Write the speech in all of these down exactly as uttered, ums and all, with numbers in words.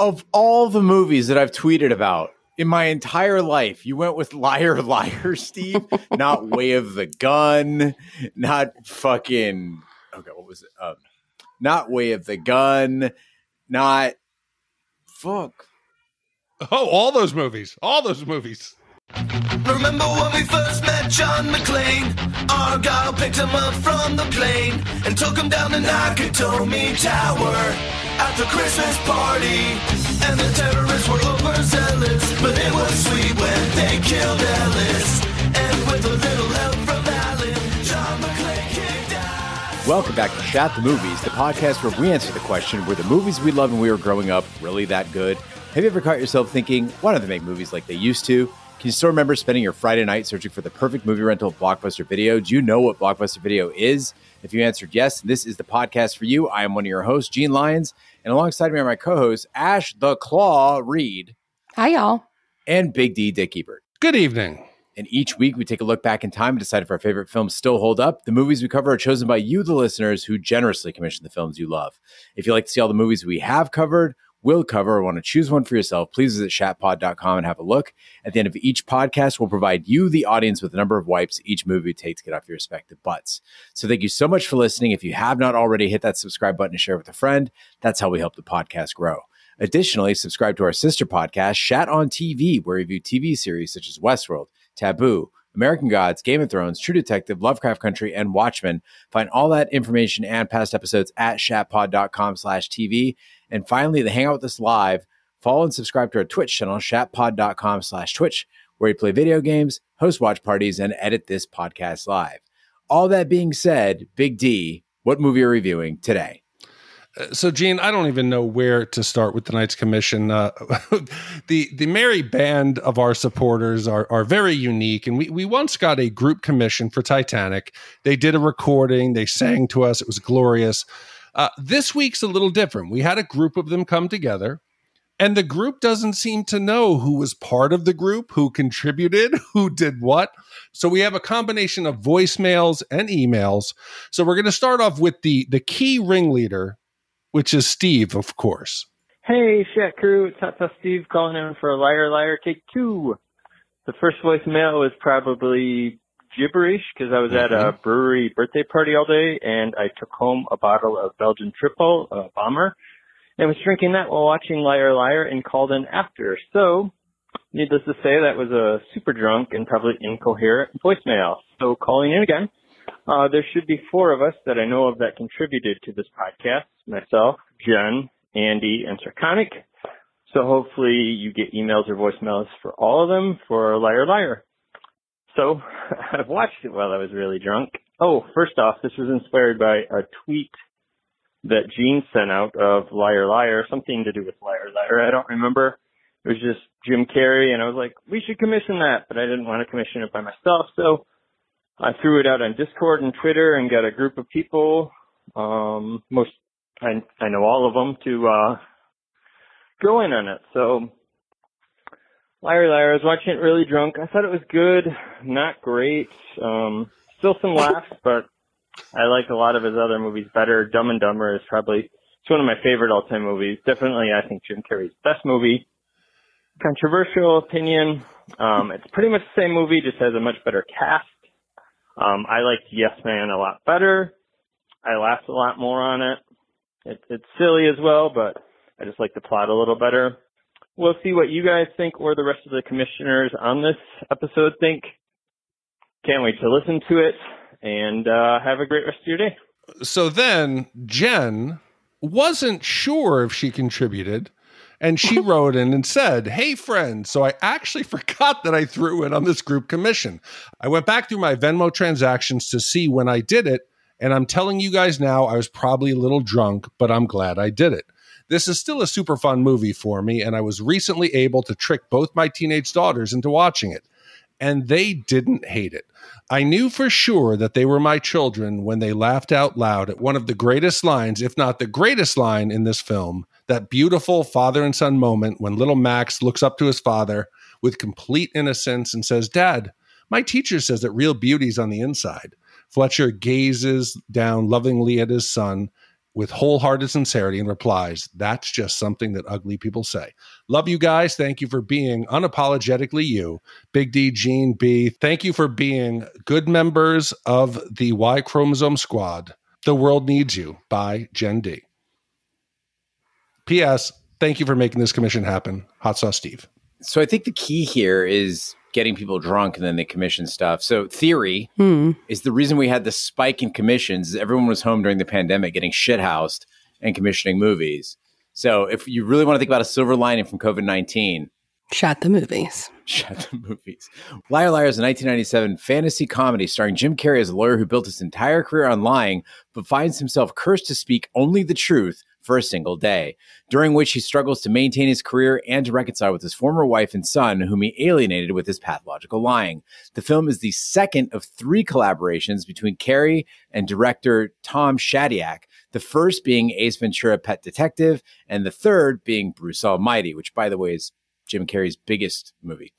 of all the movies that I've tweeted about in my entire life, you went with Liar Liar, Steve. Not Way of the Gun. Not fucking... Okay, what was it? Um, not Way of the Gun. Not... Fuck. Oh, all those movies. All those movies. Remember when we first met John McClane? Argyle picked him up from the plane and took him down to Nakatomi Tower at the Christmas party. And the terrorists were overzealous, but it was sweet when they killed Ellis. And with a little help from Alan, John McClane kicked ass. Welcome back to Shat the Movies, the podcast where we answer the question, were the movies we loved when we were growing up really that good? Have you ever caught yourself thinking, why don't they make movies like they used to? Can you still remember spending your Friday night searching for the perfect movie rental at Blockbuster Video? Do you know what Blockbuster Video is? If you answered yes, this is the podcast for you. I am one of your hosts, Gene Lyons, and alongside me are my co-hosts, Ash the Claw Reed. Hi, y'all. And Big D, Dick Ebert. Good evening. And each week, we take a look back in time and decide if our favorite films still hold up. The movies we cover are chosen by you, the listeners, who generously commission the films you love. If you'd like to see all the movies we have covered, will cover, or want to choose one for yourself, please visit shat pod dot com and have a look. At the end of each podcast, we'll provide you, the audience, with a number of wipes each movie takes to get off your respective butts. So thank you so much for listening. If you have not already, hit that subscribe button and share with a friend. That's how we help the podcast grow. Additionally, subscribe to our sister podcast, Shat on T V, where we review T V series such as Westworld, Taboo, American Gods, Game of Thrones, True Detective, Lovecraft Country, and Watchmen. Find all that information and past episodes at shat pod dot com slash T V. And finally, to hang out with us live, follow and subscribe to our Twitch channel, shat pod dot com slash Twitch, where we play video games, host watch parties, and edit this podcast live. All that being said, Big D, what movie are we reviewing today? Uh, so, Gene, I don't even know where to start with tonight's commission. Uh, the the merry band of our supporters are are very unique, and we we once got a group commission for Titanic. They did a recording. They sang to us. It was glorious. Uh, this week's a little different. We had a group of them come together, and the group doesn't seem to know who was part of the group, who contributed, who did what. So we have a combination of voicemails and emails. So we're going to start off with the, the key ringleader, which is Steve, of course. Hey, Shat Crew. It's Hot Tough Steve calling in for Liar Liar Take Two. The first voicemail is probably gibberish because I was at a brewery birthday party all day, and I took home a bottle of Belgian Triple, a bomber, and was drinking that while watching Liar Liar and called in after. So, needless to say, that was a super drunk and probably incoherent voicemail. So, calling in again, uh, there should be four of us that I know of that contributed to this podcast: myself, Jen, Andy, and Sarconic. So, hopefully, you get emails or voicemails for all of them for Liar Liar. So I've watched it while I was really drunk. Oh, first off, this was inspired by a tweet that Gene sent out of Liar Liar, something to do with Liar Liar. I don't remember. It was just Jim Carrey, and I was like, we should commission that, but I didn't want to commission it by myself. So I threw it out on Discord and Twitter and got a group of people, um, most I, I know all of them, to uh, go in on it. So Liar Liar, I was watching it really drunk. I thought it was good, not great. Um, still some laughs, but I like a lot of his other movies better. Dumb and Dumber is probably it's one of my favorite all-time movies. Definitely, I think, Jim Carrey's best movie. Controversial opinion. Um, it's pretty much the same movie, just has a much better cast. Um, I liked Yes Man a lot better. I laughed a lot more on it. it. It's silly as well, but I just like the plot a little better. We'll see what you guys think or the rest of the commissioners on this episode think. Can't wait to listen to it, and uh, have a great rest of your day. So then Jen wasn't sure if she contributed, and she wrote in and said, hey, friend, so I actually forgot that I threw in on this group commission. I went back through my Venmo transactions to see when I did it, and I'm telling you guys now I was probably a little drunk, but I'm glad I did it. This is still a super fun movie for me, and I was recently able to trick both my teenage daughters into watching it, and they didn't hate it. I knew for sure that they were my children when they laughed out loud at one of the greatest lines, if not the greatest line in this film, that beautiful father and son moment when little Max looks up to his father with complete innocence and says, Dad, my teacher says that real beauty's on the inside. Fletcher gazes down lovingly at his son with wholehearted sincerity and replies, "That's just something that ugly people say." Love you guys. Thank you for being unapologetically you. Big D, Gene B, thank you for being good members of the Y Chromosome Squad. The world needs you, by Gen D. P S. Thank you for making this commission happen. Hot Sauce Steve. So I think the key here is getting people drunk and then they commission stuff. So theory hmm. is the reason we had the spike in commissions. Everyone was home during the pandemic getting shithoused and commissioning movies. So if you really want to think about a silver lining from COVID nineteen. Shat the movies. Shat the movies. Liar Liar is a nineteen ninety-seven fantasy comedy starring Jim Carrey as a lawyer who built his entire career on lying, but finds himself cursed to speak only the truth for a single day, during which he struggles to maintain his career and to reconcile with his former wife and son, whom he alienated with his pathological lying. The film is the second of three collaborations between Carrey and director Tom Shadyac, the first being Ace Ventura: Pet Detective, and the third being Bruce Almighty, which, by the way, is Jim Carrey's biggest movie.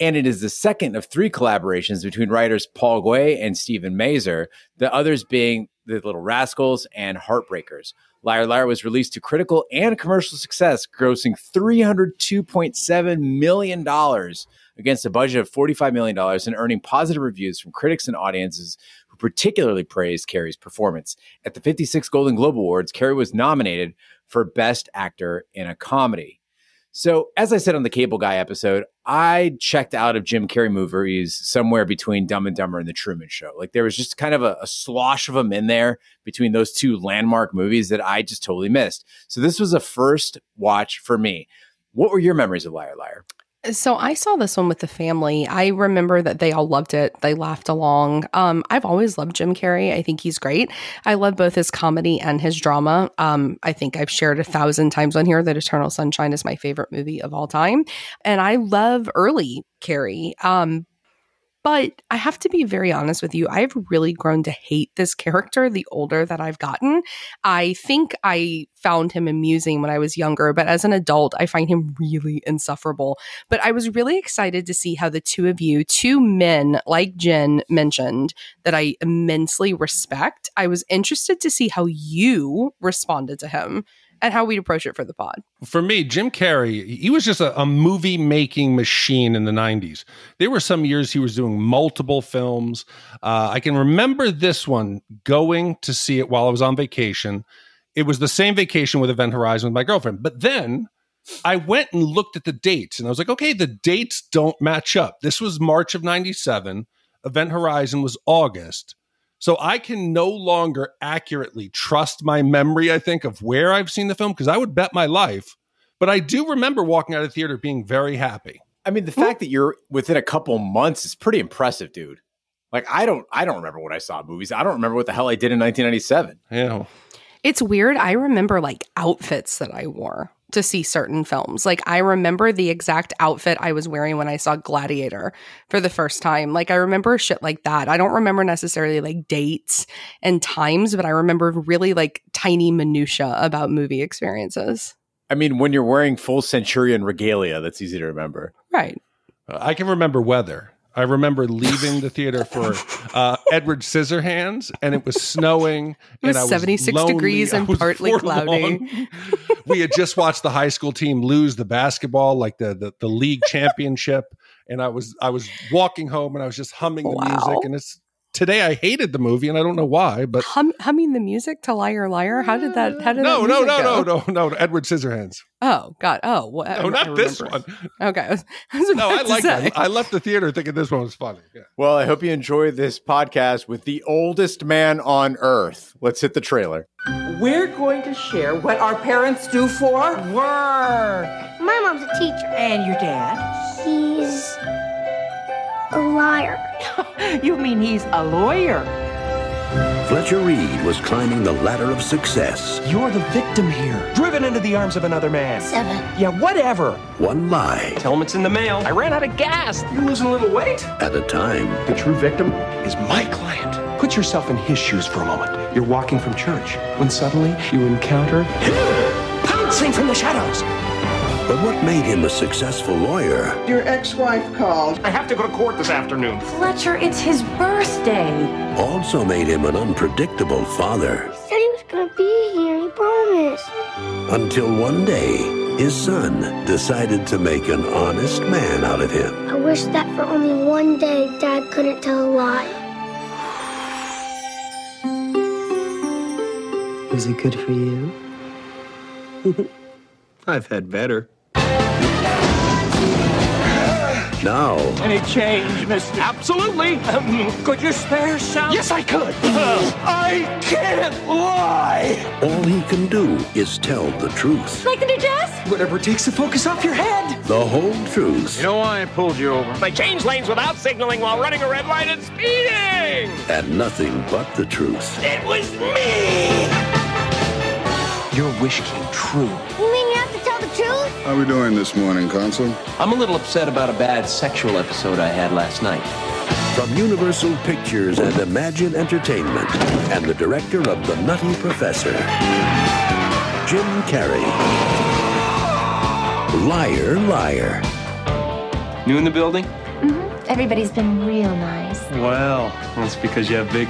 And it is the second of three collaborations between writers Paul Goy and Stephen Mazur, the others being The Little Rascals and Heartbreakers. Liar Liar was released to critical and commercial success, grossing three hundred two point seven million dollars against a budget of forty-five million dollars and earning positive reviews from critics and audiences, who particularly praised Carrey's performance. At the fifty-sixth Golden Globe Awards, Carrey was nominated for Best Actor in a Comedy. So, as I said on the Cable Guy episode, I checked out of Jim Carrey movies somewhere between Dumb and Dumber and The Truman Show. Like, there was just kind of a, a slosh of them in there between those two landmark movies that I just totally missed. So this was a first watch for me. What were your memories of Liar Liar? So I saw this one with the family. I remember that they all loved it. They laughed along. Um, I've always loved Jim Carrey. I think he's great. I love both his comedy and his drama. Um, I think I've shared a thousand times on here that Eternal Sunshine is my favorite movie of all time. And I love early Carrey. Um, But I have to be very honest with you. I've really grown to hate this character the older that I've gotten. I think I found him amusing when I was younger, but as an adult, I find him really insufferable. But I was really excited to see how the two of you, two men like Jen mentioned, that I immensely respect. I was interested to see how you responded to him and how we'd approach it for the pod. For me, Jim Carrey, he was just a, a movie-making machine in the nineties. There were some years he was doing multiple films. Uh, I can remember this one going to see it while I was on vacation. It was the same vacation with Event Horizon with my girlfriend. But then I went and looked at the dates, and I was like, okay, the dates don't match up. This was March of ninety-seven. Event Horizon was August. So I can no longer accurately trust my memory, I think, of where I've seen the film, because I would bet my life. But I do remember walking out of the theater being very happy. I mean, the mm-hmm. fact that you're within a couple months is pretty impressive, dude. Like, I don't I don't remember when I saw movies. I don't remember what the hell I did in nineteen ninety-seven. Yeah. It's weird. I remember, like, outfits that I wore to see certain films. Like, I remember the exact outfit I was wearing when I saw Gladiator for the first time. Like, I remember shit like that. I don't remember necessarily like dates and times, but I remember really like tiny minutia about movie experiences. I mean, when you're wearing full Centurion regalia, that's easy to remember. Right. Uh, I can remember weather. I remember leaving the theater for uh, Edward Scissorhands, and it was snowing. It was and I seventy-six was degrees and partly cloudy. We had just watched the high school team lose the basketball, like the the, the league championship, and I was I was walking home, and I was just humming the wow. music. And it's today I hated the movie, and I don't know why. But hum, humming the music to Liar Liar, how did that? How did no that no no go? no no no Edward Scissorhands. Oh, God. Oh, well, no, I, not I this one. Okay. I was, I was no, I like that. I left the theater thinking this one was funny. Yeah. Well, I hope you enjoy this podcast with the oldest man on earth. Let's hit the trailer. We're going to share what our parents do for work. My mom's a teacher. And your dad? He's a liar. You mean he's a lawyer? Fletcher Reede was climbing the ladder of success. You're the victim here, driven into the arms of another man. Seven. Yeah, whatever. One lie. Tell him it's in the mail. I ran out of gas. You're losing a little weight. At a time. The true victim is my client. Put yourself in his shoes for a moment. You're walking from church when suddenly you encounter him pouncing from the shadows. But what made him a successful lawyer? Your ex-wife called. I have to go to court this afternoon. Fletcher, it's his birthday. Also made him an unpredictable father. He said he was going to be here. until one day, his son decided to make an honest man out of him. I wish that for only one day, Dad couldn't tell a lie. Was it good for you? I've had better. Now... Any change, mister? Absolutely. Um, could you spare some? Yes, I could. Uh, I can't lie. All he can do is tell the truth. Like the new jazz? Whatever takes the focus off your head. The whole truth. You know why I pulled you over? I changed lanes without signaling while running a red light and speeding. And nothing but the truth. It was me. Your wish came true. How are we doing this morning, Consul? I'm a little upset about a bad sexual episode I had last night. From Universal Pictures and Imagine Entertainment, and the director of The Nutty Professor, Jim Carrey. Liar, Liar. New in the building? Mm-hmm. Everybody's been real nice. Well, that's because you have big...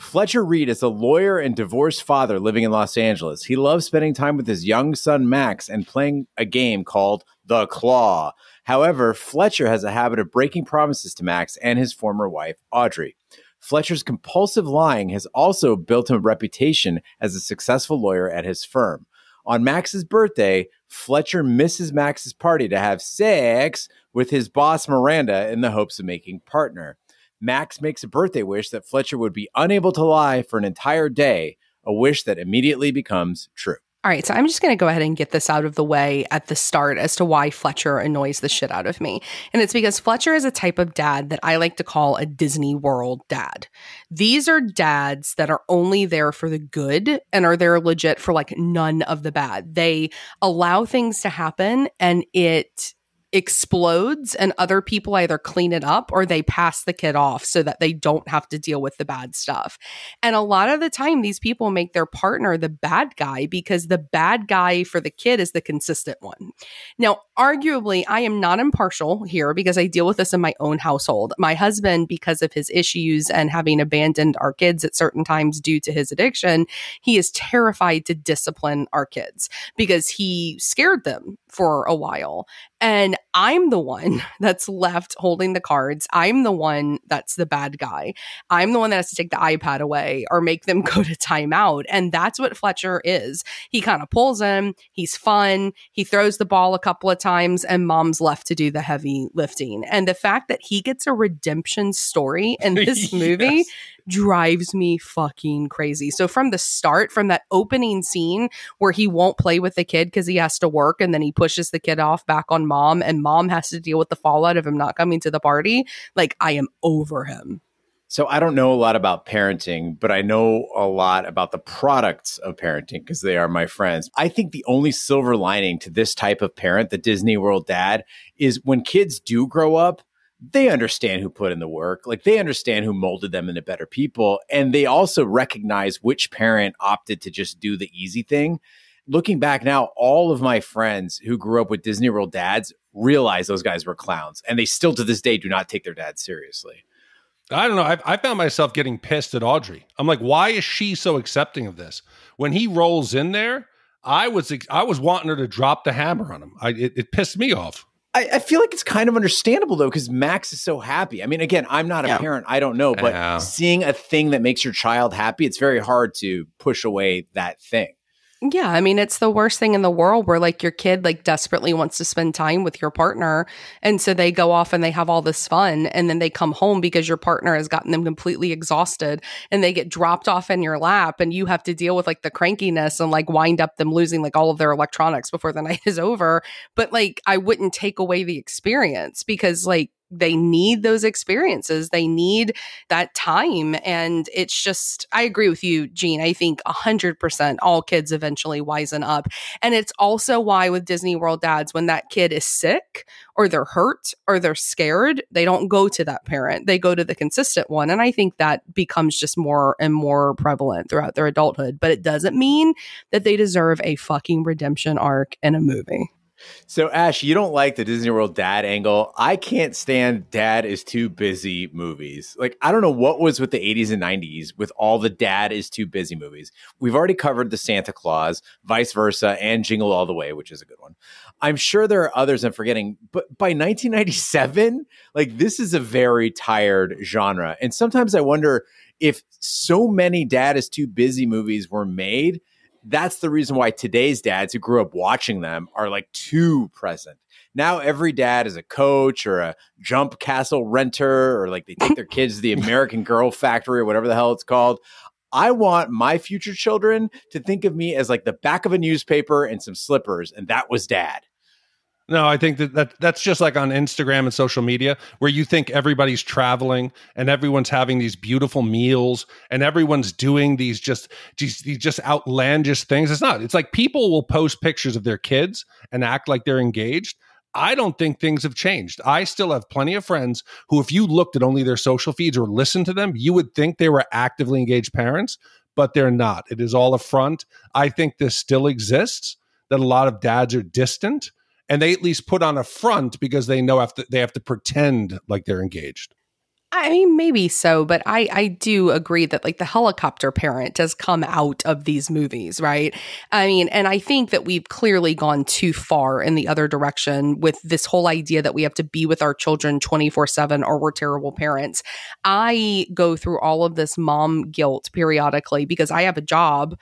Fletcher Reed is a lawyer and divorced father living in Los Angeles. He loves spending time with his young son, Max, and playing a game called The Claw. However, Fletcher has a habit of breaking promises to Max and his former wife, Audrey. Fletcher's compulsive lying has also built him a reputation as a successful lawyer at his firm. On Max's birthday, Fletcher misses Max's party to have sex with his boss, Miranda, in the hopes of making partner. Max makes a birthday wish that Fletcher would be unable to lie for an entire day, a wish that immediately becomes true. All right, so I'm just going to go ahead and get this out of the way at the start as to why Fletcher annoys the shit out of me. And it's because Fletcher is a type of dad that I like to call a Disney World dad. These are dads that are only there for the good and are there legit for like none of the bad. They allow things to happen and it explodes and other people either clean it up or they pass the kid off so that they don't have to deal with the bad stuff. And a lot of the time, these people make their partner the bad guy because the bad guy for the kid is the consistent one. Now, arguably, I am not impartial here because I deal with this in my own household. My husband, because of his issues and having abandoned our kids at certain times due to his addiction, he is terrified to discipline our kids because he scared them for a while. And I'm the one that's left holding the cards. I'm the one that's the bad guy. I'm the one that has to take the iPad away or make them go to timeout. And that's what Fletcher is. He kind of pulls him. He's fun. He throws the ball a couple of times and mom's left to do the heavy lifting. And the fact that he gets a redemption story in this movie yes. drives me fucking crazy. So from the start, from that opening scene where he won't play with the kid because he has to work and then he pushes the kid off back on mom and mom has to deal with the fallout of him not coming to the party, like I am over him. So I don't know a lot about parenting, but I know a lot about the products of parenting because they are my friends. I think the only silver lining to this type of parent, the Disney World dad, is when kids do grow up, they understand who put in the work. Like they understand who molded them into better people. And they also recognize which parent opted to just do the easy thing. Looking back now, all of my friends who grew up with Disney World dads realize those guys were clowns. And they still to this day do not take their dad seriously. I don't know. I've, I found myself getting pissed at Audrey. I'm like, why is she so accepting of this? When he rolls in there, I was I was wanting her to drop the hammer on him. I, it, it pissed me off. I, I feel like it's kind of understandable, though, because Max is so happy. I mean, again, I'm not a yeah. parent. I don't know. But uh, seeing a thing that makes your child happy, it's very hard to push away that thing. Yeah, I mean, it's the worst thing in the world where like your kid like desperately wants to spend time with your partner. And so they go off and they have all this fun and then they come home because your partner has gotten them completely exhausted and they get dropped off in your lap and you have to deal with like the crankiness and like wind up them losing like all of their electronics before the night is over. But like I wouldn't take away the experience because like they need those experiences. They need that time. And it's just, I agree with you, Gene. I think one hundred percent all kids eventually wisen up. And it's also why with Disney World dads, when that kid is sick or they're hurt or they're scared, they don't go to that parent. They go to the consistent one. And I think that becomes just more and more prevalent throughout their adulthood. But it doesn't mean that they deserve a fucking redemption arc in a movie. So, Ash, you don't like the Disney World dad angle. I can't stand dad is too busy movies. Like, I don't know what was with the eighties and nineties with all the dad is too busy movies. We've already covered the Santa Claus, Vice Versa, and Jingle All the Way, which is a good one. I'm sure there are others I'm forgetting, but by nineteen ninety-seven, like, this is a very tired genre. And sometimes I wonder if so many dad is too busy movies were made, that's the reason why today's dads who grew up watching them are like too present. Now every dad is a coach or a jump castle renter, or like they take their kids to the American Girl Factory or whatever the hell it's called. I want my future children to think of me as like the back of a newspaper and some slippers. And that was dad. No, I think that, that that's just like on Instagram and social media where you think everybody's traveling and everyone's having these beautiful meals and everyone's doing these just these, these just outlandish things. It's not. It's like people will post pictures of their kids and act like they're engaged. I don't think things have changed. I still have plenty of friends who, if you looked at only their social feeds or listened to them, you would think they were actively engaged parents, but they're not. It is all a front. I think this still exists, that a lot of dads are distant. And they at least put on a front because they know have to, they have to pretend like they're engaged. I mean, maybe so, but I, I do agree that like the helicopter parent does come out of these movies, right? I mean, and I think that we've clearly gone too far in the other direction with this whole idea that we have to be with our children twenty-four seven or we're terrible parents. I go through all of this mom guilt periodically because I have a job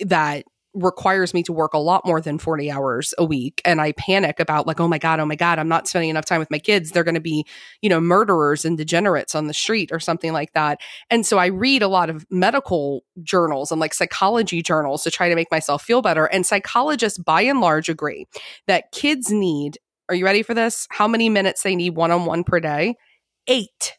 that requires me to work a lot more than forty hours a week. And I panic about like, oh my God, oh my God, I'm not spending enough time with my kids. They're going to be, you know, murderers and degenerates on the street or something like that. And so I read a lot of medical journals and like psychology journals to try to make myself feel better. And psychologists by and large agree that kids need, are you ready for this? How many minutes they need one-on-one per day? Eight.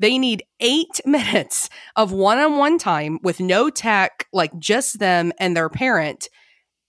They need eight minutes of one-on-one time with no tech, like just them and their parent.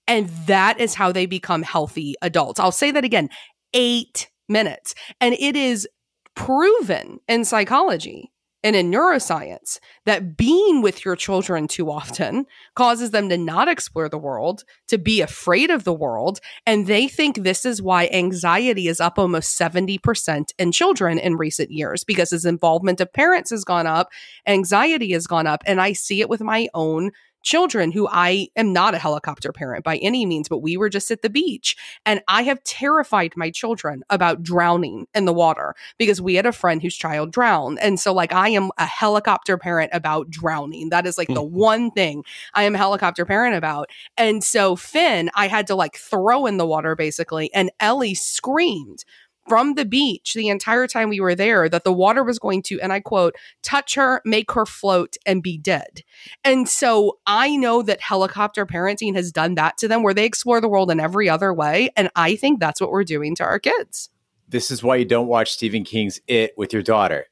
And that is how they become healthy adults. I'll say that again, eight minutes. And it is proven in psychology and in neuroscience that being with your children too often causes them to not explore the world, to be afraid of the world. And they think this is why anxiety is up almost seventy percent in children in recent years, because as involvement of parents has gone up, anxiety has gone up. And I see it with my own children, who I am not a helicopter parent by any means, but we were just at the beach and I have terrified my children about drowning in the water because we had a friend whose child drowned. And so like, I am a helicopter parent about drowning. That is like the one thing I am a helicopter parent about. And so Finn, I had to like throw in the water basically. And Ellie screamed from the beach the entire time we were there that the water was going to, and I quote, touch her, make her float, and be dead. And so I know that helicopter parenting has done that to them, where they explore the world in every other way. And I think that's what we're doing to our kids. This is why you don't watch Stephen King's It with your daughter.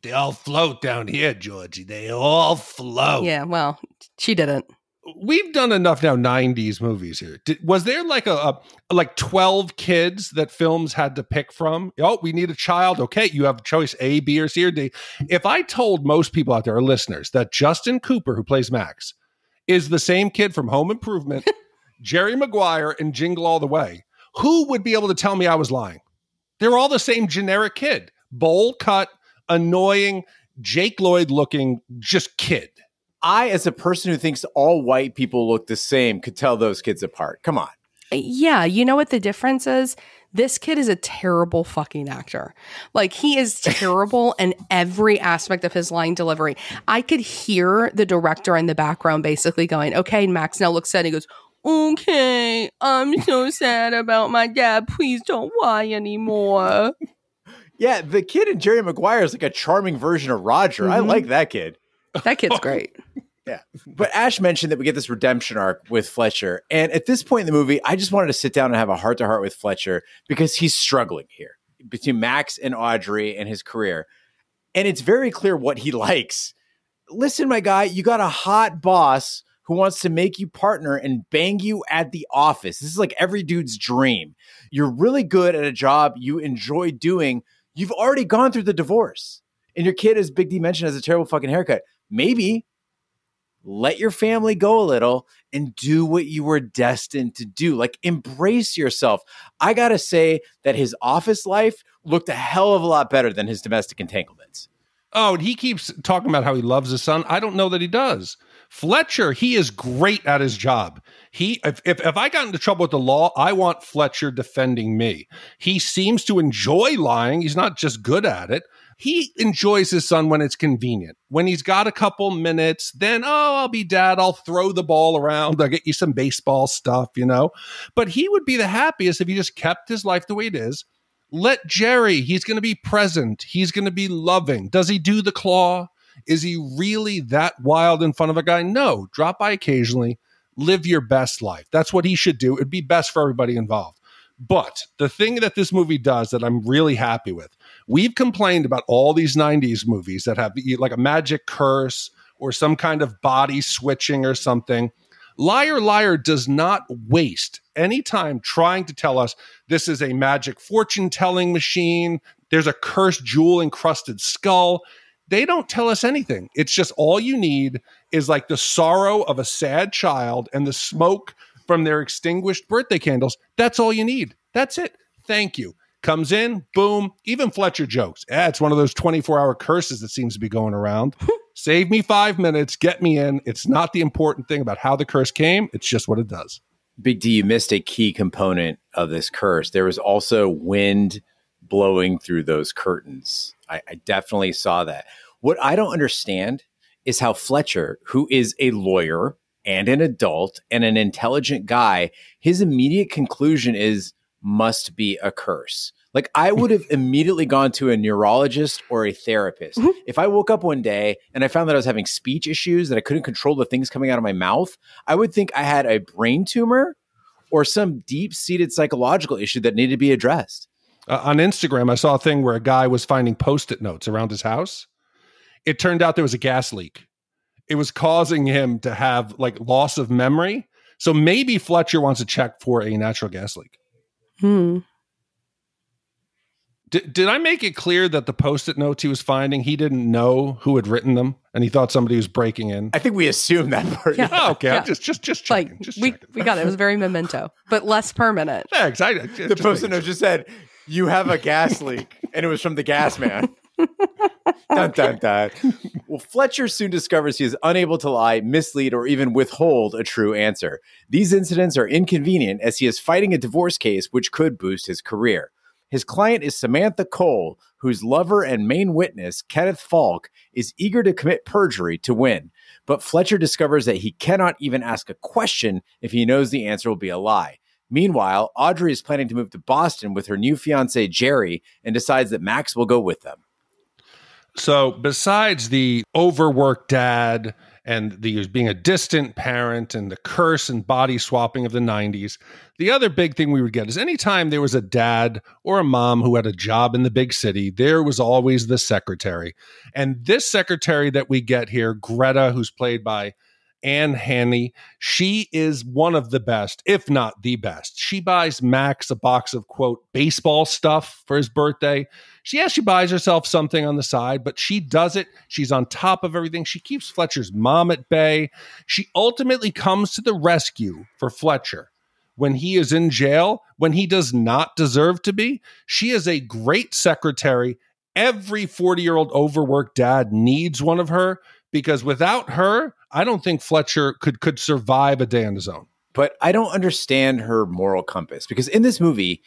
They all float down here, Georgie. They all float. Yeah, well, she didn't. We've done enough now nineties movies here. Did, was there like a, a like twelve kids that films had to pick from? Oh, we need a child. Okay, you have choice A, B, or C, or D. If I told most people out there, our listeners, that Justin Cooper, who plays Max, is the same kid from Home Improvement, Jerry Maguire, and Jingle All the Way, who would be able to tell me I was lying? They're all the same generic kid. Bowl cut, annoying, Jake Lloyd-looking just kid. I, as a person who thinks all white people look the same, could tell those kids apart. Come on. Yeah. You know what the difference is? This kid is a terrible fucking actor. Like, he is terrible in every aspect of his line delivery. I could hear the director in the background basically going, okay, Max now looks sad. He goes, okay, I'm so sad about my dad. Please don't lie anymore. Yeah. The kid in Jerry Maguire is like a charming version of Roger. Mm-hmm. I like that kid. That kid's great. Yeah. But Ash mentioned that we get this redemption arc with Fletcher. And at this point in the movie, I just wanted to sit down and have a heart to heart with Fletcher because he's struggling here between Max and Audrey and his career. And it's very clear what he likes. Listen, my guy, you got a hot boss who wants to make you partner and bang you at the office. This is like every dude's dream. You're really good at a job you enjoy doing. You've already gone through the divorce. And your kid, as Big D mentioned, has a terrible fucking haircut. Maybe let your family go a little and do what you were destined to do. Like, embrace yourself. I got to say that his office life looked a hell of a lot better than his domestic entanglements. Oh, and he keeps talking about how he loves his son. I don't know that he does. Fletcher, he is great at his job. He, if, if, if I got into trouble with the law, I want Fletcher defending me. He seems to enjoy lying. He's not just good at it. He enjoys his son when it's convenient. When he's got a couple minutes, then, oh, I'll be dad. I'll throw the ball around. I'll get you some baseball stuff, you know. But he would be the happiest if he just kept his life the way it is. Let Jerry, he's going to be present. He's going to be loving. Does he do the claw? Is he really that wild in front of a guy? No. Drop by occasionally. Live your best life. That's what he should do. It'd be best for everybody involved. But the thing that this movie does that I'm really happy with, we've complained about all these nineties movies that have like a magic curse or some kind of body switching or something. Liar Liar does not waste any time trying to tell us this is a magic fortune-telling machine. There's a cursed jewel-encrusted skull. They don't tell us anything. It's just all you need is like the sorrow of a sad child and the smoke from their extinguished birthday candles. That's all you need. That's it. Thank you. Comes in, boom. Even Fletcher jokes. Eh, it's one of those twenty-four hour curses that seems to be going around. Save me five minutes. Get me in. It's not the important thing about how the curse came. It's just what it does. Big D, you missed a key component of this curse. There was also wind blowing through those curtains. I, I definitely saw that. What I don't understand is how Fletcher, who is a lawyer and an adult and an intelligent guy, his immediate conclusion is must be a curse. Like, I would have immediately gone to a neurologist or a therapist. Mm-hmm. If I woke up one day and I found that I was having speech issues, that I couldn't control the things coming out of my mouth, I would think I had a brain tumor or some deep-seated psychological issue that needed to be addressed. Uh, on Instagram, I saw a thing where a guy was finding Post-it notes around his house. It turned out there was a gas leak. It was causing him to have like loss of memory. So maybe Fletcher wants to check for a natural gas leak. Hmm. Did, did I make it clear that the Post-it notes he was finding, he didn't know who had written them and he thought somebody was breaking in? I think we assumed that part. Yeah. Oh, okay. Yeah. I'm just, just, just checking. Like, just we, checking. we got it. It was very memento, but less permanent. Yeah, exactly. Just, the Post-it note just said, you have a gas leak, and it was from the gas man. Dun, dun, dun. Well, Fletcher soon discovers he is unable to lie, mislead, or even withhold a true answer. These incidents are inconvenient as he is fighting a divorce case which could boost his career. His client is Samantha Cole, whose lover and main witness, Kenneth Falk, is eager to commit perjury to win. But Fletcher discovers that he cannot even ask a question if he knows the answer will be a lie. Meanwhile, Audrey is planning to move to Boston with her new fiancé, Jerry, and decides that Max will go with them. So besides the overworked dad and the being a distant parent and the curse and body swapping of the nineties, the other big thing we would get is anytime there was a dad or a mom who had a job in the big city, there was always the secretary. And this secretary that we get here, Greta, who's played by Anne Haney, she is one of the best, if not the best. She buys Max a box of, quote, baseball stuff for his birthday. She, yeah, she buys herself something on the side, but she does it. She's on top of everything. She keeps Fletcher's mom at bay. She ultimately comes to the rescue for Fletcher when he is in jail, when he does not deserve to be. She is a great secretary. Every forty-year-old overworked dad needs one of her, because without her, I don't think Fletcher could could survive a day on his own. But I don't understand her moral compass, because in this movie,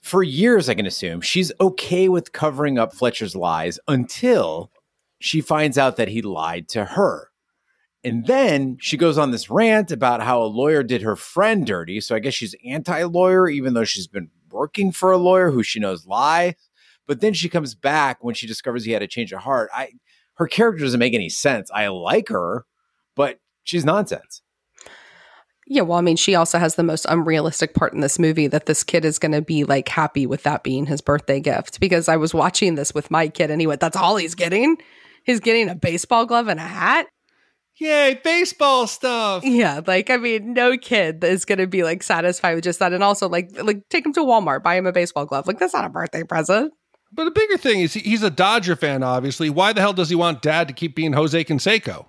for years, I can assume, she's okay with covering up Fletcher's lies until she finds out that he lied to her. And then she goes on this rant about how a lawyer did her friend dirty. So I guess she's anti-lawyer, even though she's been working for a lawyer who she knows lies. But then she comes back when she discovers he had a change of heart. I... Her character doesn't make any sense. I like her, but she's nonsense. Yeah, well, I mean, she also has the most unrealistic part in this movie, that this kid is going to be like happy with that being his birthday gift. Because I was watching this with my kid and he went, that's all he's getting? He's getting a baseball glove and a hat? Yay, baseball stuff. Yeah, like, I mean, no kid is going to be like satisfied with just that. And also like, like take him to Walmart, buy him a baseball glove. Like, that's not a birthday present. But the bigger thing is he, he's a Dodger fan, obviously. Why the hell does he want dad to keep being Jose Canseco?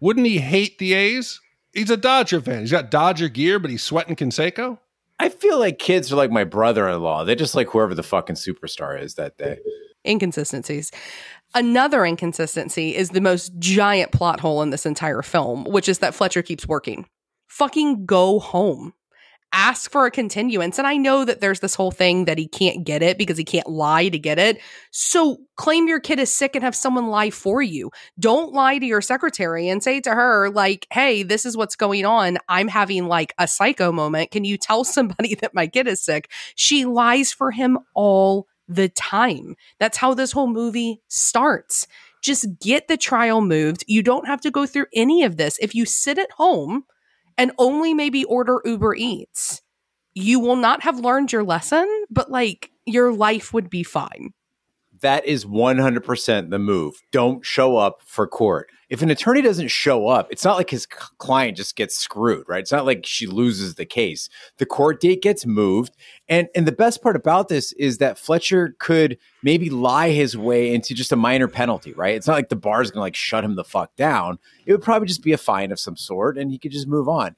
Wouldn't he hate the A's? He's a Dodger fan. He's got Dodger gear, but he's sweating Canseco. I feel like kids are like my brother-in-law. They just like whoever the fucking superstar is that day. Inconsistencies. Another inconsistency is the most giant plot hole in this entire film, which is that Fletcher keeps working. Fucking go home. Ask for a continuance. And I know that there's this whole thing that he can't get it because he can't lie to get it. So claim your kid is sick and have someone lie for you. Don't lie to your secretary and say to her, like, hey, this is what's going on. I'm having like a psycho moment. Can you tell somebody that my kid is sick? She lies for him all the time. That's how this whole movie starts. Just get the trial moved. You don't have to go through any of this. If you sit at home and only maybe order Uber Eats, you will not have learned your lesson, but like your life would be fine. That is one hundred percent the move. Don't show up for court. If an attorney doesn't show up, it's not like his client just gets screwed, right? It's not like she loses the case. The court date gets moved. And, and the best part about this is that Fletcher could maybe lie his way into just a minor penalty, right? It's not like the bar's going to like shut him the fuck down. It would probably just be a fine of some sort and he could just move on.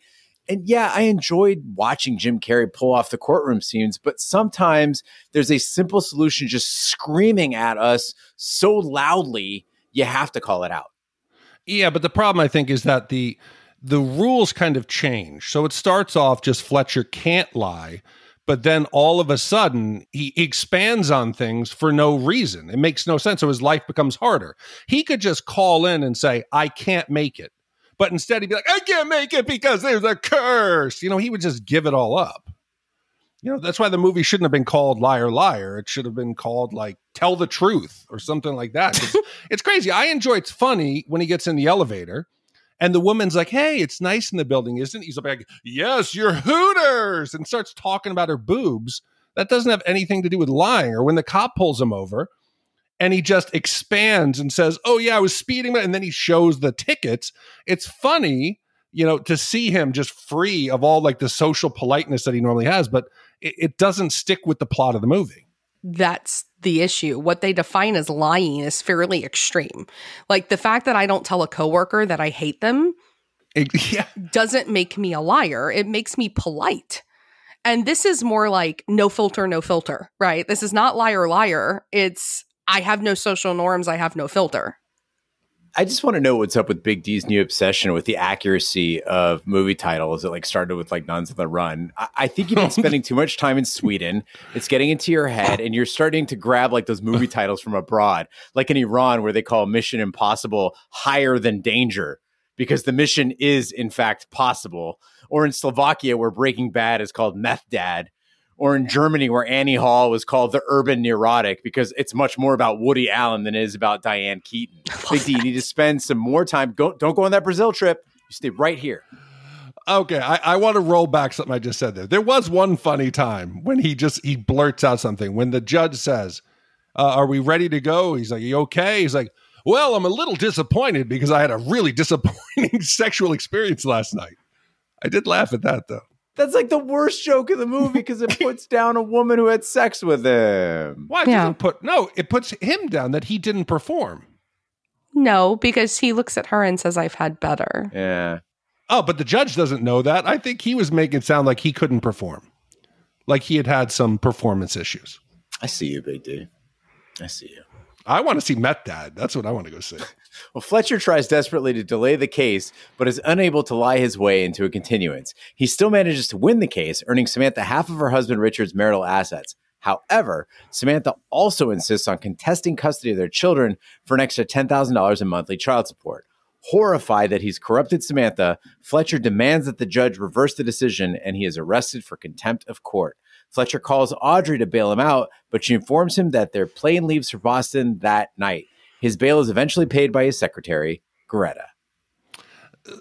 And yeah, I enjoyed watching Jim Carrey pull off the courtroom scenes, but sometimes there's a simple solution just screaming at us so loudly, you have to call it out. Yeah, but the problem, I think, is that the the rules kind of change. So it starts off just Fletcher can't lie, but then all of a sudden he expands on things for no reason. It makes no sense. So his life becomes harder. He could just call in and say, I can't make it. But instead, he'd be like, I can't make it because there's a curse. You know, he would just give it all up. You know, that's why the movie shouldn't have been called Liar, Liar. It should have been called, like, Tell the Truth or something like that. It's crazy. I enjoy it's funny when he gets in the elevator and the woman's like, hey, it's nice in the building, isn't it? He's like, yes, you're Hooters, and starts talking about her boobs. That doesn't have anything to do with lying. Or when the cop pulls him over, and he just expands and says, oh, yeah, I was speeding. And then he shows the tickets. It's funny, you know, to see him just free of all like the social politeness that he normally has. But it, it doesn't stick with the plot of the movie. That's the issue. What they define as lying is fairly extreme. Like the fact that I don't tell a coworker that I hate them it, yeah. doesn't make me a liar. It makes me polite. And this is more like no filter, no filter, right? This is not liar, liar. It's I have no social norms. I have no filter. I just want to know what's up with Big D's new obsession with the accuracy of movie titles. It like started with like Nuns on the Run. I, I think you've been spending too much time in Sweden. It's getting into your head and you're starting to grab like those movie titles from abroad, like in Iran, where they call Mission Impossible higher than danger because the mission is in fact possible. Or in Slovakia, where Breaking Bad is called Meth Dad. Or in Germany, where Annie Hall was called the urban neurotic because it's much more about Woody Allen than it is about Diane Keaton. Big D, you need to spend some more time. Go, don't go on that Brazil trip. You stay right here. Okay, I, I want to roll back something I just said there. There was one funny time when he just, he blurts out something. When the judge says, uh, are we ready to go? He's like, you okay? He's like, well, I'm a little disappointed because I had a really disappointing sexual experience last night. I did laugh at that, though. That's like the worst joke in the movie because it puts down a woman who had sex with him. Why yeah. doesn't put? No, it puts him down that he didn't perform. No, because he looks at her and says, I've had better. Yeah. Oh, but the judge doesn't know that. I think he was making it sound like he couldn't perform. Like he had had some performance issues. I see you, Big D. I see you. I want to see Meth Dad. That's what I want to go see. Well, Fletcher tries desperately to delay the case, but is unable to lie his way into a continuance. He still manages to win the case, earning Samantha half of her husband Richard's marital assets. However, Samantha also insists on contesting custody of their children for an extra ten thousand dollars in monthly child support. Horrified that he's corrupted Samantha, Fletcher demands that the judge reverse the decision, and he is arrested for contempt of court. Fletcher calls Audrey to bail him out, but she informs him that their plane leaves for Boston that night. His bail is eventually paid by his secretary, Greta.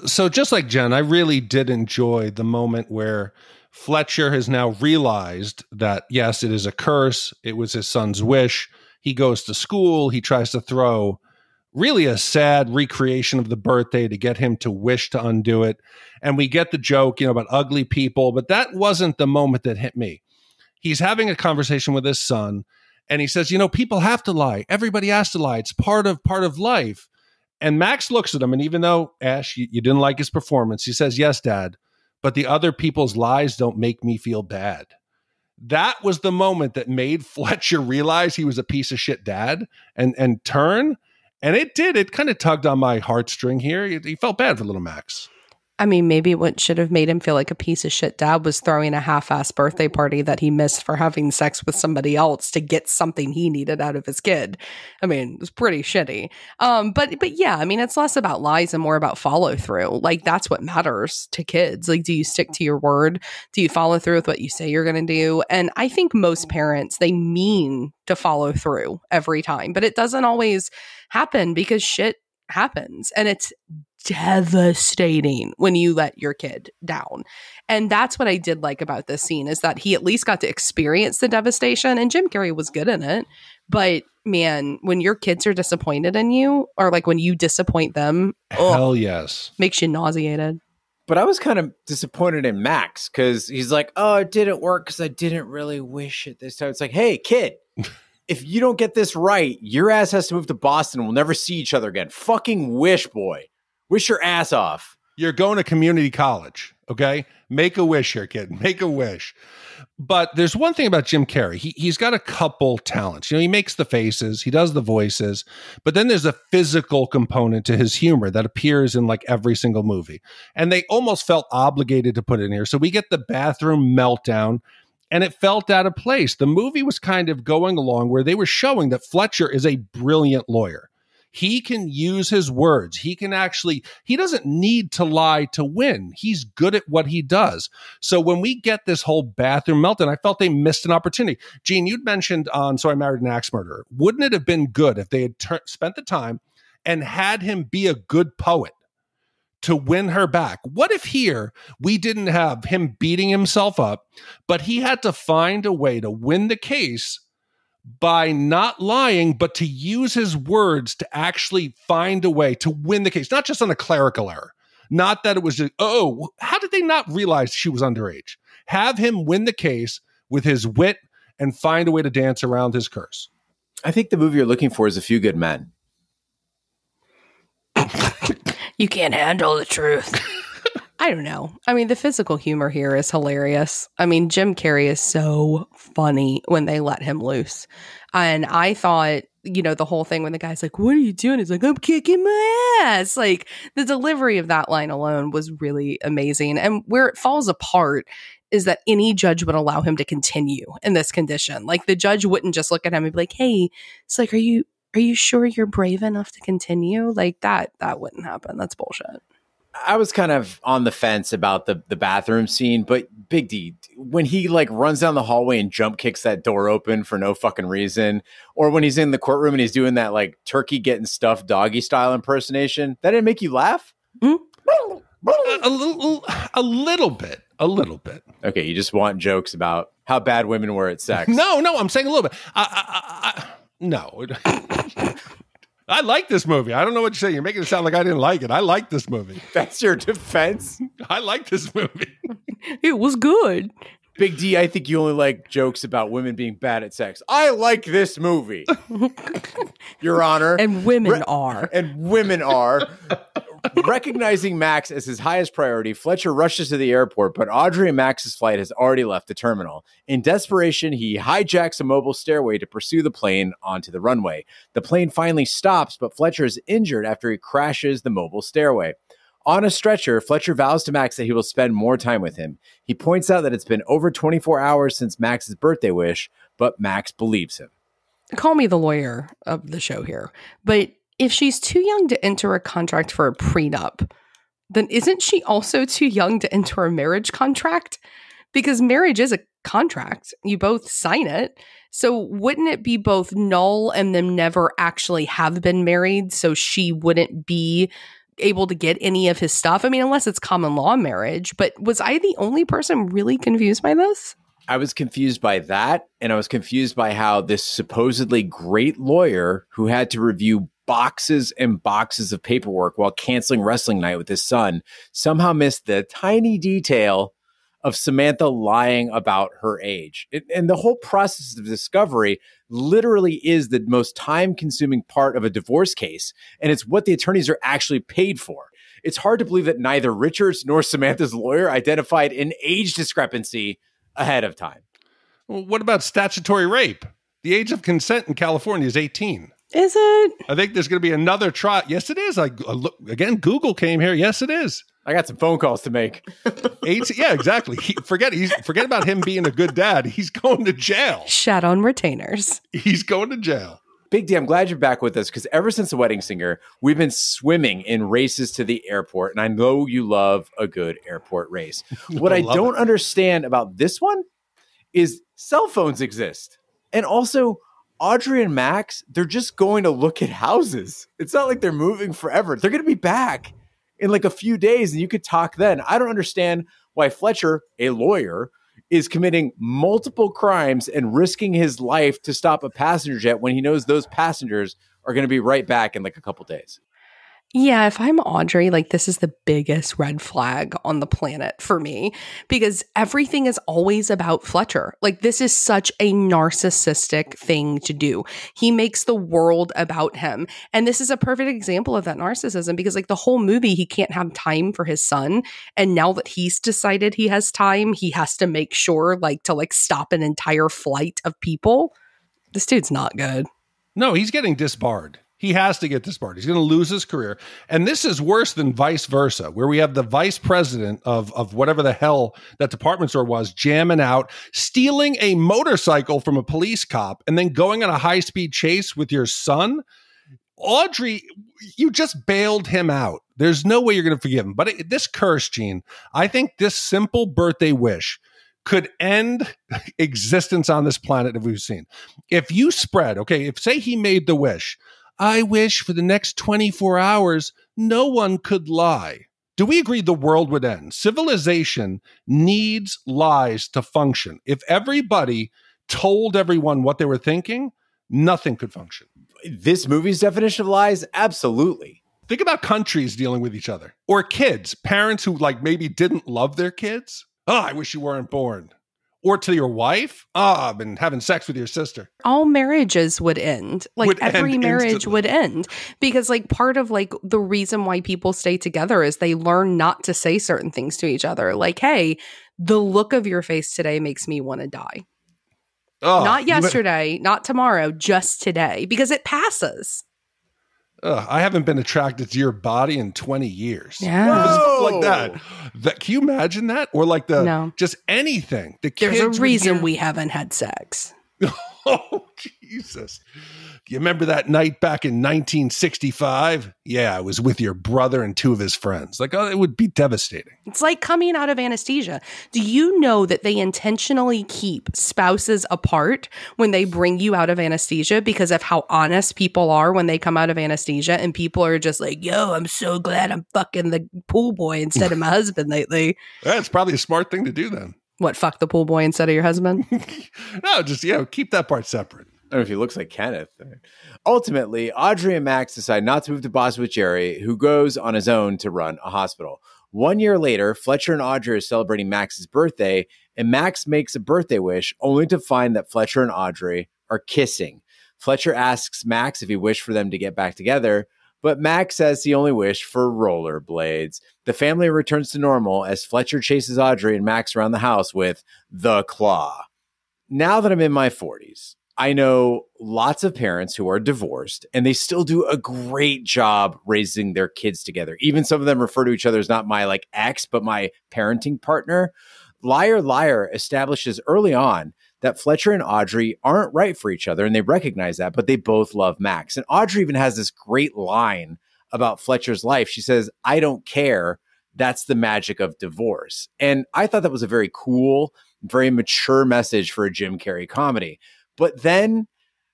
So just like Jen, I really did enjoy the moment where Fletcher has now realized that, yes, it is a curse. It was his son's wish. He goes to school. He tries to throw really a sad recreation of the birthday to get him to wish to undo it. And we get the joke, you know, about ugly people. But that wasn't the moment that hit me. He's having a conversation with his son, and he says, you know, people have to lie. Everybody has to lie. It's part of part of life. And Max looks at him, and even though, Ash, you, you didn't like his performance, he says, yes, Dad, but the other people's lies don't make me feel bad. That was the moment that made Fletcher realize he was a piece of shit dad and and turn. And it did. It kind of tugged on my heartstring here. He, he felt bad for little Max. I mean, maybe what should have made him feel like a piece of shit dad was throwing a half-assed birthday party that he missed for having sex with somebody else to get something he needed out of his kid. I mean, it was pretty shitty. Um, but but yeah, I mean, it's less about lies and more about follow-through. Like, that's what matters to kids. Like, do you stick to your word? Do you follow through with what you say you're going to do? And I think most parents, they mean to follow through every time. But it doesn't always happen because shit happens. And it's devastating when you let your kid down. And that's what I did like about this scene, is that he at least got to experience the devastation, and Jim Carrey was good in it. But man, when your kids are disappointed in you, or like when you disappoint them, hell ugh, yes, makes you nauseated. But I was kind of disappointed in Max, because he's like, oh, it didn't work because I didn't really wish it this time. It's like, hey kid, if you don't get this right, your ass has to move to Boston. We'll never see each other again. Fucking wish, boy. Wish your ass off. You're going to community college, okay? Make a wish here, kid. Make a wish. But there's one thing about Jim Carrey. He, he's got a couple talents. You know, he makes the faces. He does the voices. But then there's a physical component to his humor that appears in like every single movie. And they almost felt obligated to put it in here. So we get the bathroom meltdown, and it felt out of place. The movie was kind of going along where they were showing that Fletcher is a brilliant lawyer. He can use his words. He can actually, he doesn't need to lie to win. He's good at what he does. So when we get this whole bathroom meltdown, I felt they missed an opportunity. Gene, you'd mentioned on So I Married an Axe Murderer. Wouldn't it have been good if they had ter- spent the time and had him be a good poet to win her back? What if here we didn't have him beating himself up, but he had to find a way to win the case by not lying, but to use his words to actually find a way to win the case, not just on a clerical error, not that it was just, oh, how did they not realize she was underage? Have him win the case with his wit and find a way to dance around his curse. I think the movie you're looking for is A Few Good Men. You can't handle the truth. I don't know. I mean, the physical humor here is hilarious. I mean, Jim Carrey is so funny when they let him loose. And I thought, you know, the whole thing when the guy's like, what are you doing? He's like, I'm kicking my ass. Like, the delivery of that line alone was really amazing. And where it falls apart is that any judge would allow him to continue in this condition. Like, the judge wouldn't just look at him and be like, hey, it's like, are you are you sure you're brave enough to continue? Like, that, that wouldn't happen. That's bullshit. I was kind of on the fence about the, the bathroom scene, but Big D, when he like runs down the hallway and jump kicks that door open for no fucking reason, or when he's in the courtroom and he's doing that like turkey getting stuffed doggy style impersonation, that didn't make you laugh? Mm-hmm. A, a, little, a little bit, a little bit. Okay, you just want jokes about how bad women were at sex. No, no, I'm saying a little bit. I, I, I, no. I like this movie. I don't know what you say. You're making it sound like I didn't like it. I like this movie. That's your defense? I like this movie. It was good. Big D, I think you only like jokes about women being bad at sex. I like this movie, Your Honor. And women Re- are. And women are. Recognizing Max as his highest priority, Fletcher rushes to the airport, but Audrey and Max's flight has already left the terminal. In desperation, he hijacks a mobile stairway to pursue the plane onto the runway. The plane finally stops, but Fletcher is injured after he crashes the mobile stairway. On a stretcher, Fletcher vows to Max that he will spend more time with him. He points out that it's been over twenty-four hours since Max's birthday wish, but Max believes him. Call me the lawyer of the show here, but if she's too young to enter a contract for a prenup, then isn't she also too young to enter a marriage contract? Because marriage is a contract. You both sign it. So wouldn't it be both null and them never actually have been married, so she wouldn't be able to get any of his stuff? I mean, unless it's common law marriage. But was I the only person really confused by this? I was confused by that, and I was confused by how this supposedly great lawyer who had to review boxes and boxes of paperwork while canceling wrestling night with his son somehow missed the tiny detail of Samantha lying about her age. It, and the whole process of discovery literally is the most time-consuming part of a divorce case, and it's what the attorneys are actually paid for. It's hard to believe that neither Richards nor Samantha's lawyer identified an age discrepancy ahead of time. Well, what about statutory rape? The age of consent in California is eighteen. Is it? I think there's going to be another trial. Yes, it is. I, I look, again, Google came here. Yes, it is. I got some phone calls to make. eighteen, yeah, exactly. He, forget he's, forget about him being a good dad. He's going to jail. Shat on retainers. He's going to jail. Big D, I'm glad you're back with us, because ever since The Wedding Singer, we've been swimming in races to the airport, and I know you love a good airport race. What I, I don't it. understand about this one is cell phones exist. And also, Audrey and Max, they're just going to look at houses. It's not like they're moving forever. They're going to be back in like a few days, and you could talk then. I don't understand why Fletcher, a lawyer, is committing multiple crimes and risking his life to stop a passenger jet when he knows those passengers are going to be right back in like a couple days. Yeah, if I'm Audrey, like, this is the biggest red flag on the planet for me, because everything is always about Fletcher. Like, this is such a narcissistic thing to do. He makes the world about him. And this is a perfect example of that narcissism, because like the whole movie, he can't have time for his son. And now that he's decided he has time, he has to make sure like to like stop an entire flight of people. This dude's not good. No, he's getting disbarred. He has to get disbarred. He's going to lose his career. And this is worse than Vice Versa, where we have the vice president of, of whatever the hell that department store was jamming out, stealing a motorcycle from a police cop, and then going on a high-speed chase with your son. Audrey, you just bailed him out. There's no way you're going to forgive him. But it, this curse, Gene, I think this simple birthday wish could end existence on this planet that we've seen. If you spread, okay, if say he made the wish, I wish for the next twenty-four hours, no one could lie. Do we agree the world would end? Civilization needs lies to function. If everybody told everyone what they were thinking, nothing could function. This movie's definition of lies? Absolutely. Think about countries dealing with each other, or kids, parents who like maybe didn't love their kids. Oh, I wish you weren't born. Or to your wife, ah, oh, I've been having sex with your sister. All marriages would end. Like would every end marriage instantly. would end. Because like part of like the reason why people stay together is they learn not to say certain things to each other. Like, hey, the look of your face today makes me want to die. Oh, not yesterday, not tomorrow, just today. Because it passes. Uh, I haven't been attracted to your body in twenty years. Yeah. Like that. that. Can you imagine that? Or like the no. just anything. The There's a reason we haven't had sex. Oh, Jesus. You remember that night back in nineteen sixty-five? Yeah, I was with your brother and two of his friends. Like, oh, it would be devastating. It's like coming out of anesthesia. Do you know that they intentionally keep spouses apart when they bring you out of anesthesia because of how honest people are when they come out of anesthesia, and people are just like, yo, I'm so glad I'm fucking the pool boy instead of my husband lately. That's probably a smart thing to do then. What, fuck the pool boy instead of your husband? No, just, you know, keep that part separate. I don't know if he looks like Kenneth. Ultimately, Audrey and Max decide not to move to Boston with Jerry, who goes on his own to run a hospital. One year later, Fletcher and Audrey are celebrating Max's birthday, and Max makes a birthday wish only to find that Fletcher and Audrey are kissing. Fletcher asks Max if he wished for them to get back together, but Max says he only wished for rollerblades. The family returns to normal as Fletcher chases Audrey and Max around the house with the claw. Now that I'm in my forties, I know lots of parents who are divorced, and they still do a great job raising their kids together. Even some of them refer to each other as not my like ex, but my parenting partner. Liar Liar establishes early on that Fletcher and Audrey aren't right for each other, and they recognize that, but they both love Max. And Audrey even has this great line about Fletcher's life. She says, I don't care. That's the magic of divorce. And I thought that was a very cool, very mature message for a Jim Carrey comedy. But then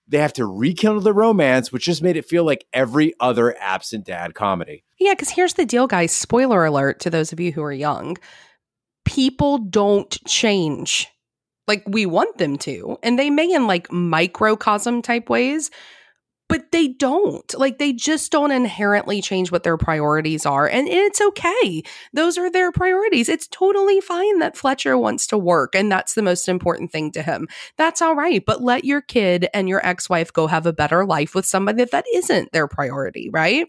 they have to rekindle the romance, which just made it feel like every other absent dad comedy. Yeah, because here's the deal, guys. Spoiler alert to those of you who are young. People don't change like we want them to, and they may in like microcosm type ways, But they don't. Like, they just don't inherently change what their priorities are. And it's okay. Those are their priorities. It's totally fine that Fletcher wants to work and that's the most important thing to him. That's all right. But let your kid and your ex-wife go have a better life with somebody if that isn't their priority, right?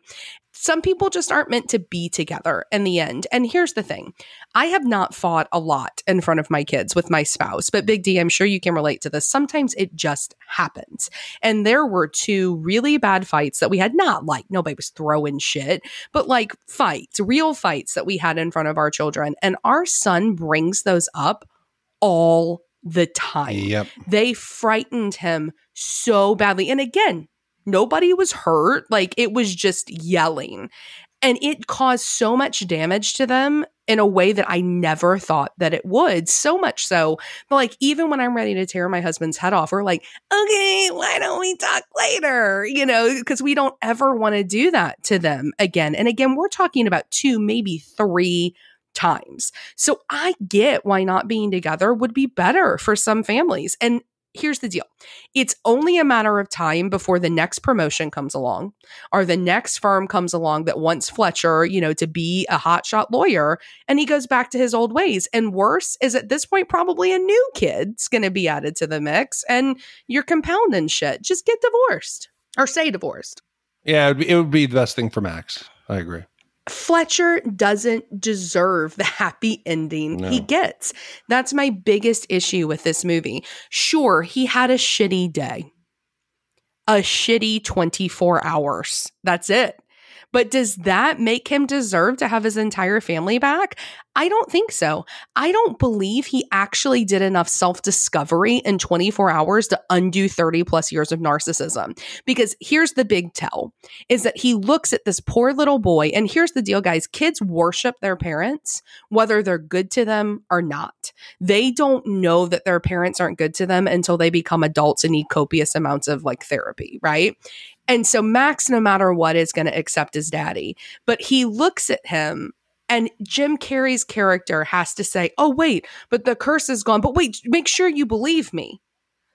Some people just aren't meant to be together in the end. And here's the thing. I have not fought a lot in front of my kids with my spouse, but Big D, I'm sure you can relate to this. Sometimes it just happens. And there were two really bad fights that we had, not like nobody was throwing shit, but like fights, real fights that we had in front of our children. And our son brings those up all the time. Yep. They frightened him so badly. And again, nobody was hurt. Like, it was just yelling. And it caused so much damage to them in a way that I never thought that it would. So much so, but like, even when I'm ready to tear my husband's head off, we're like, okay, why don't we talk later? You know, because we don't ever want to do that to them again. And again, we're talking about two, maybe three times. So I get why not being together would be better for some families. And here's the deal. It's only a matter of time before the next promotion comes along or the next firm comes along that wants Fletcher, you know, to be a hotshot lawyer, and he goes back to his old ways. And worse is, at this point, probably a new kid's going to be added to the mix and you're compounding shit. Just get divorced or say divorced. Yeah, it would be, it would be the best thing for Max. I agree. Fletcher doesn't deserve the happy ending no. he gets. That's my biggest issue with this movie. Sure, he had a shitty day. A shitty twenty-four hours. That's it. But does that make him deserve to have his entire family back? I don't think so. I don't believe he actually did enough self-discovery in twenty-four hours to undo thirty plus years of narcissism. Because here's the big tell, is that he looks at this poor little boy. And here's the deal, guys. Kids worship their parents, whether they're good to them or not. They don't know that their parents aren't good to them until they become adults and need copious amounts of like therapy, right? And so Max, no matter what, is going to accept his daddy. But he looks at him, and Jim Carrey's character has to say, oh, wait, but the curse is gone. But wait, make sure you believe me.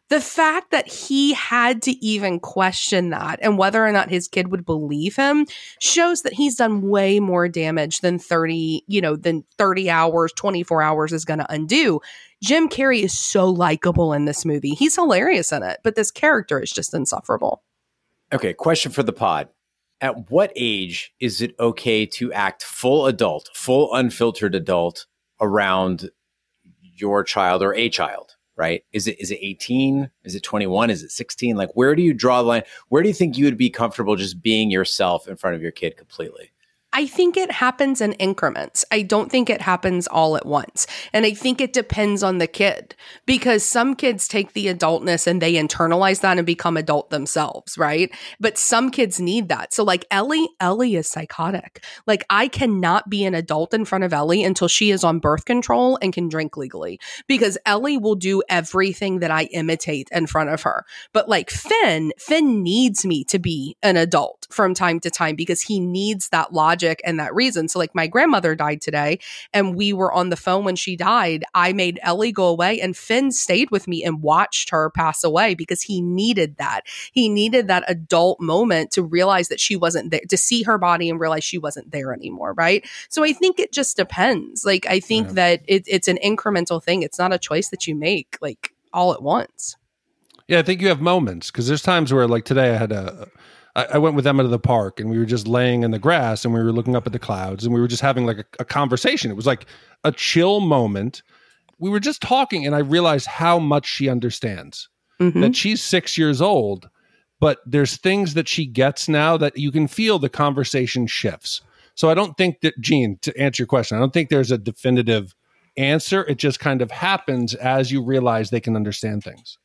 The fact that he had to even question that and whether or not his kid would believe him shows that he's done way more damage than thirty, you know, than thirty hours, twenty-four hours is going to undo. Jim Carrey is so likable in this movie. He's hilarious in it, but this character is just insufferable. Okay, question for the pod. At what age is it okay to act full adult, full unfiltered adult around your child or a child, right? Is it is it eighteen? Is it twenty-one? Is it sixteen? Like, where do you draw the line? Where do you think you would be comfortable just being yourself in front of your kid completely? I think it happens in increments. I don't think it happens all at once. And I think it depends on the kid, because some kids take the adultness and they internalize that and become adult themselves, right? But some kids need that. So like Ellie, Ellie is psychotic. Like, I cannot be an adult in front of Ellie until she is on birth control and can drink legally, because Ellie will do everything that I imitate in front of her. But like Finn, Finn needs me to be an adult from time to time because he needs that logic and that reason. So like, my grandmother died today and we were on the phone when she died. I made Ellie go away and Finn stayed with me and watched her pass away because he needed that. He needed that adult moment to realize that she wasn't there, to see her body and realize she wasn't there anymore. Right. So I think it just depends. Like, I think yeah. that it, it's an incremental thing. It's not a choice that you make like all at once. Yeah. I think you have moments, because there's times where, like today, I had a, I went with Emma to the park and we were just laying in the grass and we were looking up at the clouds and we were just having like a, a conversation. It was like a chill moment. We were just talking and I realized how much she understands. Mm-hmm. That she's six years old, but there's things that she gets now that you can feel the conversation shifts. So I don't think that, Gene, to answer your question, I don't think there's a definitive answer. It just kind of happens as you realize they can understand things.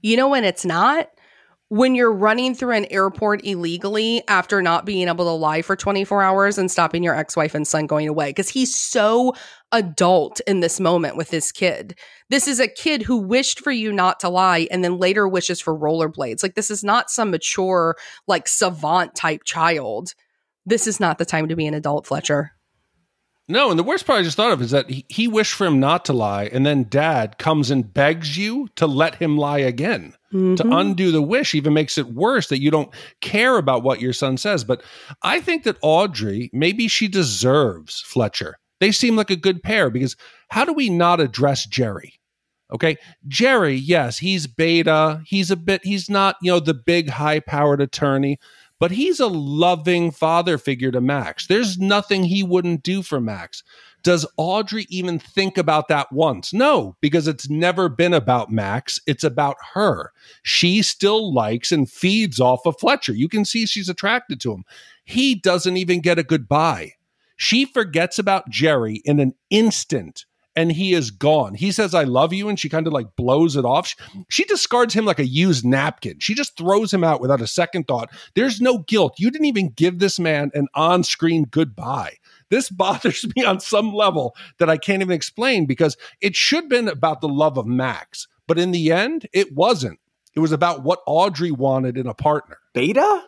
You know when it's not? When you're running through an airport illegally after not being able to lie for twenty-four hours and stopping your ex-wife and son going away, because he's so adult in this moment with this kid. This is a kid who wished for you not to lie and then later wishes for rollerblades. Like, this is not some mature, like savant type child. This is not the time to be an adult, Fletcher. No, and the worst part I just thought of is that he, he wished for him not to lie, and then Dad comes and begs you to let him lie again. Mm-hmm. To undo the wish even makes it worse that you don't care about what your son says. But I think that Audrey, maybe she deserves Fletcher. They seem like a good pair, because how do we not address Jerry? Okay, Jerry, yes, he's beta. He's a bit, he's not, you know, the big high-powered attorney, but he's a loving father figure to Max. There's nothing he wouldn't do for Max. Does Audrey even think about that once? No, because it's never been about Max. It's about her. She still likes and feeds off of Fletcher. You can see she's attracted to him. He doesn't even get a goodbye. She forgets about Jerry in an instant, and he is gone. He says, I love you, and she kind of like blows it off. She, she discards him like a used napkin. She just throws him out without a second thought. There's no guilt. You didn't even give this man an on-screen goodbye. This bothers me on some level that I can't even explain, because it should have been about the love of Max. But in the end, it wasn't. It was about what Audrey wanted in a partner. Beta?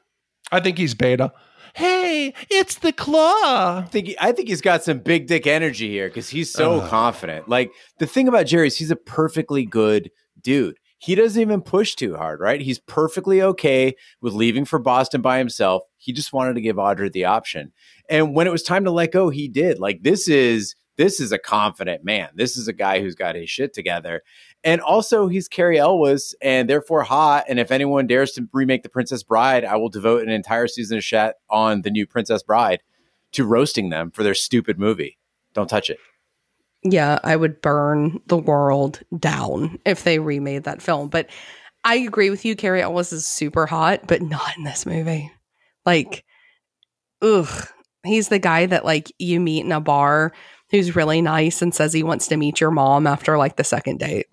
I think he's beta. Hey, it's the claw. I think, he, I think he's got some big dick energy here, because he's so uh. confident. Like, the thing about Jerry is he's a perfectly good dude. He doesn't even push too hard, right? He's perfectly okay with leaving for Boston by himself. He just wanted to give Audrey the option. And when it was time to let go, he did. Like, this is this is a confident man. This is a guy who's got his shit together. And also, he's Cary Elwes, and therefore hot. And if anyone dares to remake The Princess Bride, I will devote an entire season of Shat on the new Princess Bride to roasting them for their stupid movie. Don't touch it. Yeah, I would burn the world down if they remade that film. But I agree with you. Cary Elwes is super hot, but not in this movie. Like, ugh. He's the guy that, like, you meet in a bar who's really nice and says he wants to meet your mom after, like, the second date.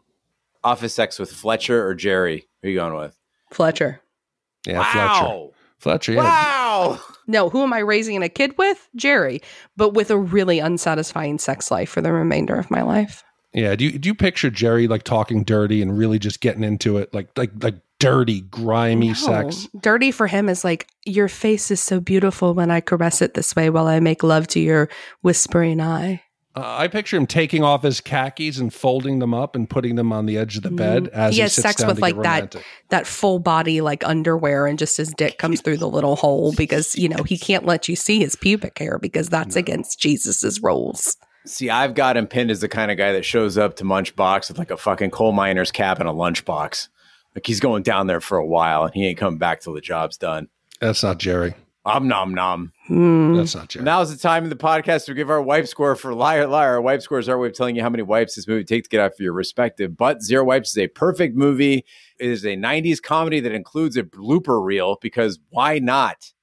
Office sex with Fletcher or Jerry? Who are you going with? Fletcher. Yeah, wow. Fletcher. Fletcher, yeah. Wow. No, who am I raising a kid with? Jerry, but with a really unsatisfying sex life for the remainder of my life. Yeah. Do you do you picture Jerry like talking dirty and really just getting into it, like like like dirty, grimy no. sex? Dirty for him is like, your face is so beautiful when I caress it this way while I make love to your whispering eye. Uh, I picture him taking off his khakis and folding them up and putting them on the edge of the bed as he, he has sits sex down with like romantic. that that full body like underwear, and just his dick comes through the little hole, because you know he can't let you see his pubic hair, because that's no. against Jesus's rules. See, I've got him pinned as the kind of guy that shows up to Lunchbox with like a fucking coal miner's cap and a lunchbox. Like, he's going down there for a while and he ain't coming back till the job's done. That's not Jerry. Om nom nom. Mm. That's not true. Now's the time in the podcast to give our wipe score for Liar Liar. Our wipe score is our way of telling you how many wipes this movie takes to get out for your respective. But Zero Wipes is a perfect movie. It is a nineties comedy that includes a blooper reel, because why not?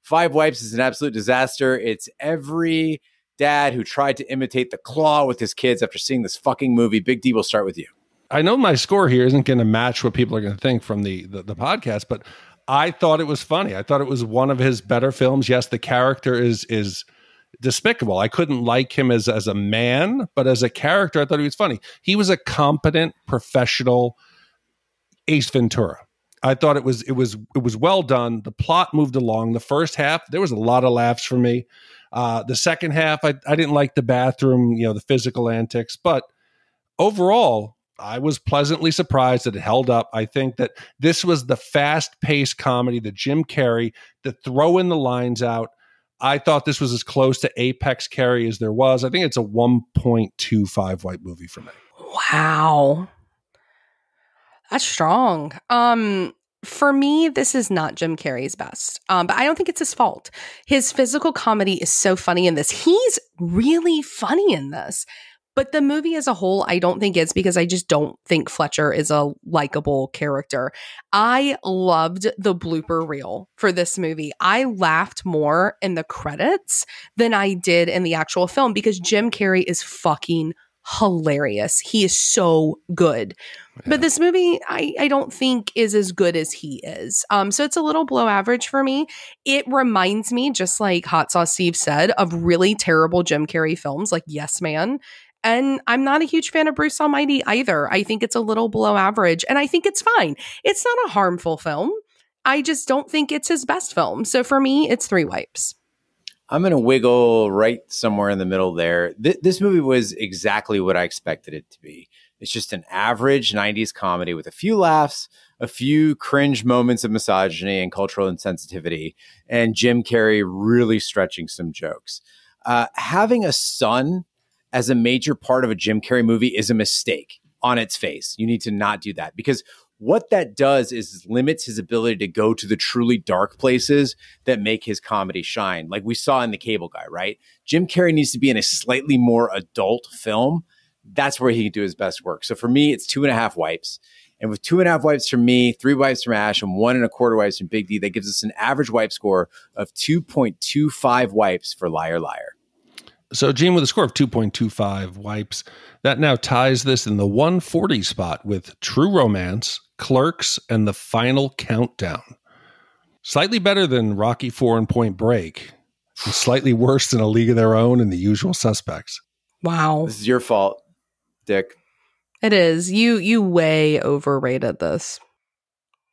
Five Wipes is an absolute disaster. It's every dad who tried to imitate the claw with his kids after seeing this fucking movie. Big D, we'll start with you. I know my score here isn't going to match what people are going to think from the, the, the podcast, but I thought it was funny. I thought it was one of his better films. Yes, the character is is despicable. I couldn't like him as, as a man, but as a character, I thought he was funny. He was a competent, professional Ace Ventura. I thought it was it was it was well done. The plot moved along. The first half, there was a lot of laughs for me. Uh, the second half, I, I didn't like the bathroom, you know, the physical antics, but overall, I was pleasantly surprised that it held up. I think that this was the fast-paced comedy, the Jim Carrey, the throwing the lines out. I thought this was as close to Apex Carrey as there was. I think it's a one point two five wipe movie for me. Wow. That's strong. Um... For me, this is not Jim Carrey's best, um, but I don't think it's his fault. His physical comedy is so funny in this. He's really funny in this, but the movie as a whole, I don't think it's, because I just don't think Fletcher is a likable character. I loved the blooper reel for this movie. I laughed more in the credits than I did in the actual film, because Jim Carrey is fucking hilarious. He is so good. Yeah. But this movie, I, I don't think is as good as he is. Um, so it's a little below average for me. It reminds me, just like Hot Sauce Steve said, of really terrible Jim Carrey films like Yes Man. And I'm not a huge fan of Bruce Almighty either. I think it's a little below average, and I think it's fine. It's not a harmful film. I just don't think it's his best film. So for me, it's three wipes. I'm going to wiggle right somewhere in the middle there. Th- this movie was exactly what I expected it to be. It's just an average nineties comedy with a few laughs, a few cringe moments of misogyny and cultural insensitivity, and Jim Carrey really stretching some jokes. Uh, having a son as a major part of a Jim Carrey movie is a mistake on its face. You need to not do that, because what that does is limits his ability to go to the truly dark places that make his comedy shine. Like we saw in The Cable Guy, right? Jim Carrey needs to be in a slightly more adult film. That's where he can do his best work. So for me, it's two and a half wipes. And with two and a half wipes from me, three wipes from Ash, and one and a quarter wipes from Big D, that gives us an average wipe score of two point two five wipes for Liar Liar. So, Gene, with a score of two point two five wipes, that now ties this in the one forty spot with True Romance, Clerks, and The Final Countdown. Slightly better than Rocky four and Point Break, and slightly worse than A League of Their Own and The Usual Suspects. Wow. This is your fault, Dick. It is. You you way overrated this.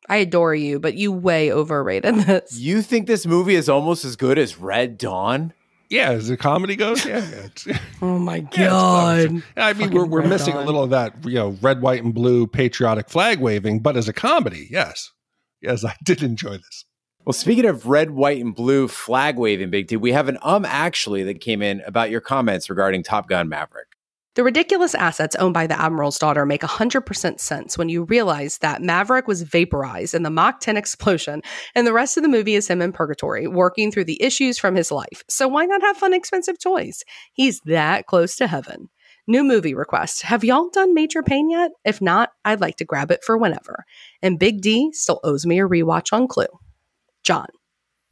I adore you, but you way overrated this. You think this movie is almost as good as Red Dawn? Yeah, as the comedy goes, yeah. yeah. Oh my god! Yeah, I mean, Fucking we're we're missing on. a little of that, you know, red, white, and blue patriotic flag waving, but as a comedy, yes, yes, I did enjoy this. Well, speaking of red, white, and blue flag waving, Big D, we have an um actually that came in about your comments regarding Top Gun Maverick. The ridiculous assets owned by the Admiral's daughter make one hundred percent sense when you realize that Maverick was vaporized in the Mach ten explosion, and the rest of the movie is him in purgatory, working through the issues from his life. So why not have fun, expensive toys? He's that close to heaven. New movie request. Have y'all done Major Pain yet? If not, I'd like to grab it for whenever. And Big D still owes me a rewatch on Clue. John.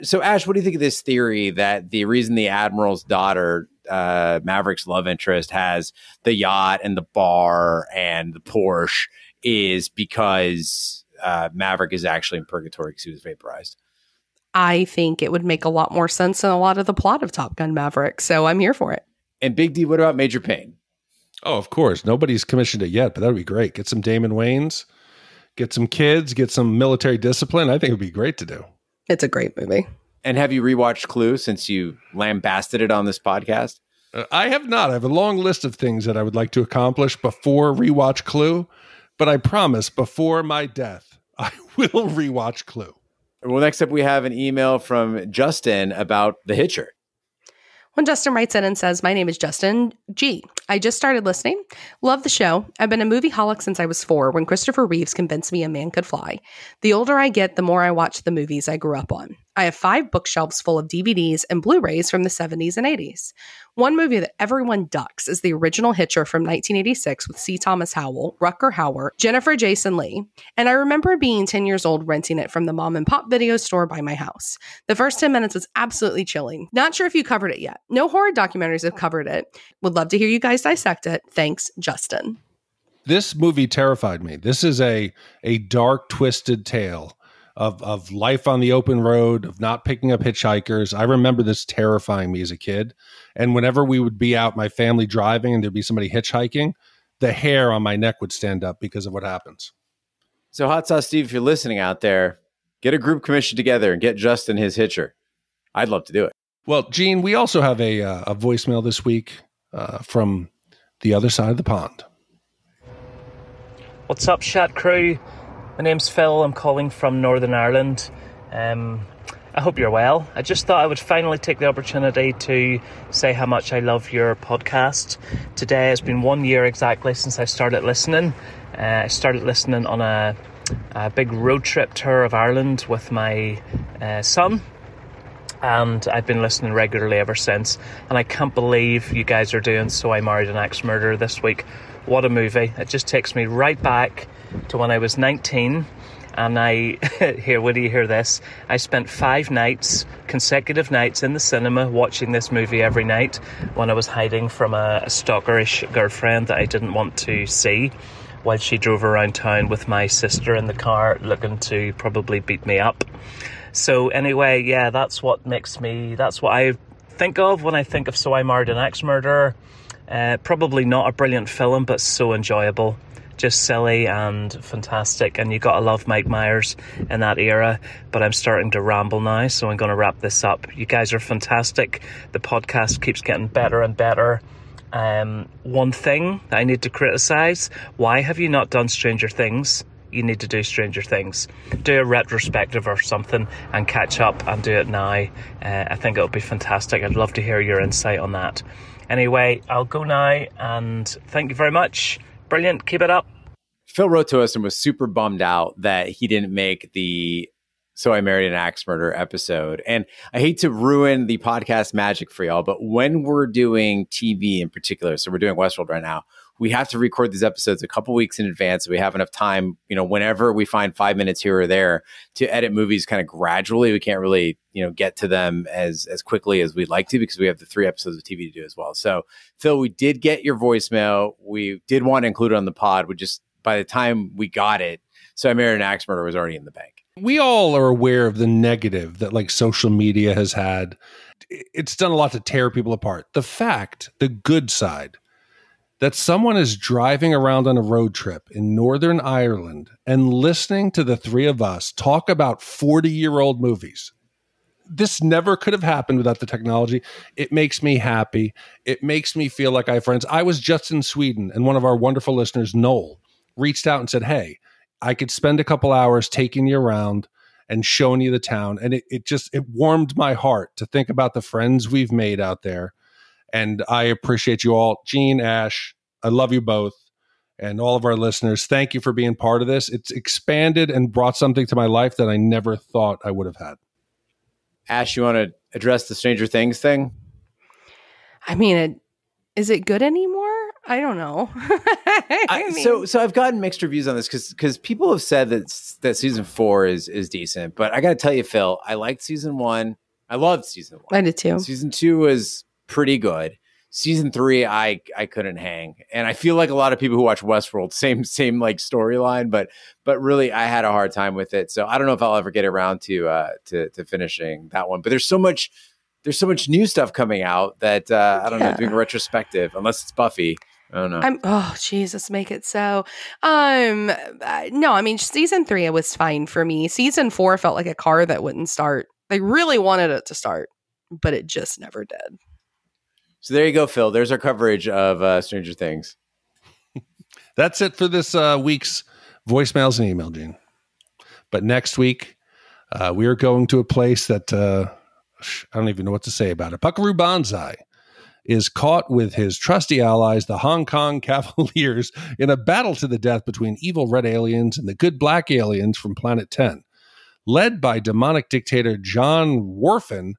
So, Ash, what do you think of this theory that the reason the Admiral's daughter, uh, Maverick's love interest, has the yacht and the bar and the Porsche is because uh, Maverick is actually in purgatory because he was vaporized? I think it would make a lot more sense than a lot of the plot of Top Gun Maverick. So I'm here for it. And Big D, what about Major Payne? Oh, of course. Nobody's commissioned it yet, but that would be great. Get some Damon Wayans, get some kids, get some military discipline. I think it would be great to do. It's a great movie. And have you rewatched Clue since you lambasted it on this podcast? Uh, I have not. I have a long list of things that I would like to accomplish before rewatch Clue, but I promise before my death, I will rewatch Clue. Well, next up, we have an email from Justin about The Hitcher. When Justin writes in and says, my name is Justin G. I just started listening. Love the show. I've been a movie holic since I was four when Christopher Reeves convinced me a man could fly. The older I get, the more I watch the movies I grew up on. I have five bookshelves full of D V Ds and Blu-rays from the seventies and eighties. One movie that everyone ducks is the original Hitcher from nineteen eighty-six with C. Thomas Howell, Rutger Hauer, Jennifer Jason Leigh, and I remember being ten years old renting it from the mom and pop video store by my house. The first ten minutes was absolutely chilling. Not sure if you covered it yet. No horror documentaries have covered it. Would love to hear you guys dissect it. Thanks, Justin. This movie terrified me. This is a, a dark, twisted tale. Of, of life on the open road, of not picking up hitchhikers. I remember this terrifying me as a kid. And whenever we would be out, my family driving, and there'd be somebody hitchhiking, the hair on my neck would stand up because of what happens. So Hot Sauce Steve, if you're listening out there, get a group commission together and get Justin his hitcher. I'd love to do it. Well, Gene, we also have a, uh, a voicemail this week uh, from the other side of the pond. What's up, Shat crew? My name's Phil, I'm calling from Northern Ireland. Um, I hope you're well. I just thought I would finally take the opportunity to say how much I love your podcast. Today has been one year exactly since I started listening. Uh, I started listening on a, a big road trip tour of Ireland with my uh, son. And I've been listening regularly ever since. And I can't believe you guys are doing So I Married an Axe Murderer this week. What a movie. It just takes me right back to when I was nineteen, and I, here, what do you hear this? I spent five nights, consecutive nights in the cinema watching this movie every night when I was hiding from a, a stalkerish girlfriend that I didn't want to see while she drove around town with my sister in the car looking to probably beat me up. So anyway, yeah, that's what makes me, that's what I think of when I think of So I Married an Axe Murderer. Uh, probably not a brilliant film, but so enjoyable. just silly and fantastic, and you gotta love Mike Myers in that era. But I'm starting to ramble now, so I'm gonna wrap this up. You guys are fantastic. The podcast keeps getting better and better. Um, one thing that I need to criticize: why have you not done Stranger Things? You need to do Stranger Things. Do a retrospective or something and catch up and do it now. Uh, I think it'll be fantastic. I'd love to hear your insight on that. Anyway, I'll go now, and thank you very much. Brilliant. Keep it up. Phil wrote to us and was super bummed out that he didn't make the So I Married an Axe Murderer episode. And I hate to ruin the podcast magic for y'all, but when we're doing T V in particular, so we're doing Westworld right now, we have to record these episodes a couple weeks in advance, so we have enough time, you know, whenever we find five minutes here or there to edit movies kind of gradually. We can't really, you know, get to them as as quickly as we'd like to because we have the three episodes of T V to do as well. So, Phil, we did get your voicemail. We did want to include it on the pod. We just, by the time we got it, So I Married an Axe Murderer was already in the bank. We all are aware of the negative that, like, social media has had. It's done a lot to tear people apart. The fact, the good side, that someone is driving around on a road trip in Northern Ireland and listening to the three of us talk about forty-year-old movies. This never could have happened without the technology. It makes me happy. It makes me feel like I have friends. I was just in Sweden, and one of our wonderful listeners, Noel, reached out and said, hey, I could spend a couple hours taking you around and showing you the town. And it, it just, it warmed my heart to think about the friends we've made out there. And I appreciate you all. Gene, Ash, I love you both. And all of our listeners, thank you for being part of this. It's expanded and brought something to my life that I never thought I would have had. Ash, you want to address the Stranger Things thing? I mean, it, is it good anymore? I don't know. I I, mean. So so I've gotten mixed reviews on this because because people have said that, that season four is, is decent. But I got to tell you, Phil, I liked season one. I loved season one. I did too. Season two was pretty good. Season three, I I couldn't hang, and I feel like a lot of people who watch Westworld, same same like storyline, but but really I had a hard time with it. So I don't know if I'll ever get around to uh to to finishing that one. But there's so much there's so much new stuff coming out that uh, I don't yeah. know, doing a retrospective, unless it's Buffy. I don't know. I'm, oh Jesus, make it so. Um, no, I mean season three it was fine for me. Season four felt like a car that wouldn't start. They really wanted it to start, but it just never did. So there you go, Phil. There's our coverage of uh, Stranger Things. That's it for this uh, week's voicemails and email, Gene. But next week, uh, we are going to a place that uh, I don't even know what to say about it. Buckaroo Banzai is caught with his trusty allies, the Hong Kong Cavaliers, in a battle to the death between evil red aliens and the good black aliens from Planet ten. Led by demonic dictator John Warfin,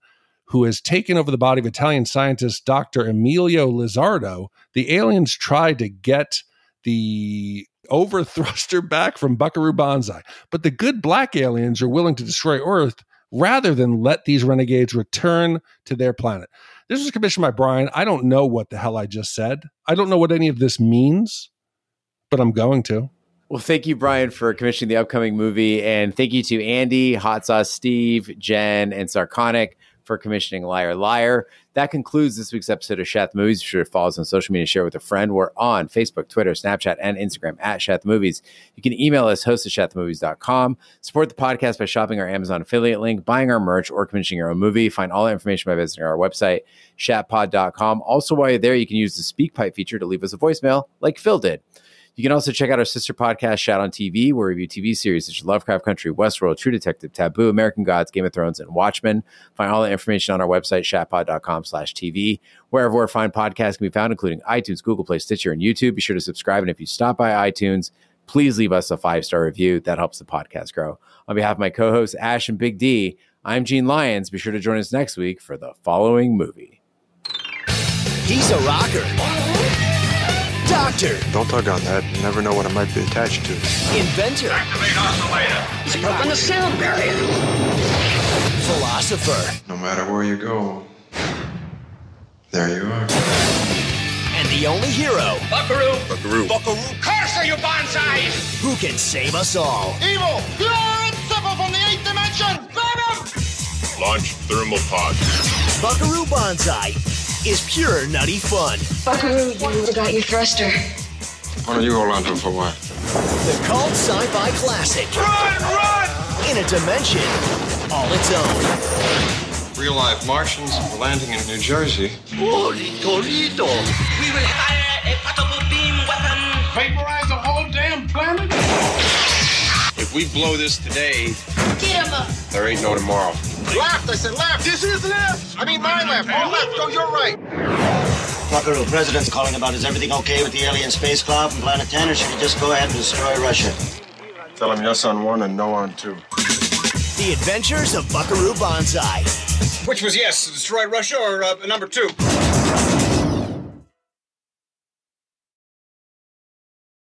who has taken over the body of Italian scientist Doctor Emilio Lizardo, the aliens tried to get the overthruster back from Buckaroo Banzai. But the good black aliens are willing to destroy Earth rather than let these renegades return to their planet. This was commissioned by Brian. I don't know what the hell I just said. I don't know what any of this means, but I'm going to. Well, thank you, Brian, for commissioning the upcoming movie. And thank you to Andy, Hot Sauce Steve, Jen, and Sarconic for commissioning Liar Liar. That concludes this week's episode of Shat the Movies. Be sure to follow us on social media, share with a friend. We're on Facebook, Twitter, Snapchat, and Instagram at Shat the Movies. You can email us, host at shat the movies dot com. Support the podcast by shopping our Amazon affiliate link, buying our merch, or commissioning your own movie. Find all that information by visiting our website, shat pod dot com. Also, while you're there, you can use the SpeakPipe feature to leave us a voicemail like Phil did. You can also check out our sister podcast, Shat on T V, where we review T V series such as Lovecraft Country, Westworld, True Detective, Taboo, American Gods, Game of Thrones, and Watchmen. Find all the information on our website, shat pod dot com slash T V. Wherever fine podcasts can be found, including iTunes, Google Play, Stitcher, and YouTube. Be sure to subscribe. And if you stop by iTunes, please leave us a five-star review. That helps the podcast grow. On behalf of my co-hosts, Ash and Big D, I'm Gene Lyons. Be sure to join us next week for the following movie. He's a rocker. Doctor. Don't tug on that. You never know what it might be attached to. Inventor. Activate oscillator. It's broken the sound barrier. Philosopher. No matter where you go, there you are. And the only hero. Buckaroo. Buckaroo. Buckaroo. Curse you, Banzai! Who can save us all. Evil. You're inseparable from the eighth dimension. Venom. Launch thermal pod. Buckaroo Banzai is pure nutty fun. Buckaroo, you forgot your thruster. Why don't you hold on to him for a while? The cult sci-fi classic. Run, run! In a dimension all its own. Real life Martians were landing in New Jersey. Holy Torito! We will fire a portable beam weapon. Vaporize the whole damn planet? If we blow this today, get him up. There ain't no tomorrow. Left, I said left. This is left. I mean my left. Your left. Oh, you're right. Buckaroo, president's calling about is everything okay with the alien space cloud from Planet ten, or should we just go ahead and destroy Russia? Tell him yes on one and no on two. The Adventures of Buckaroo Banzai. Which was yes, destroy Russia or uh, number two?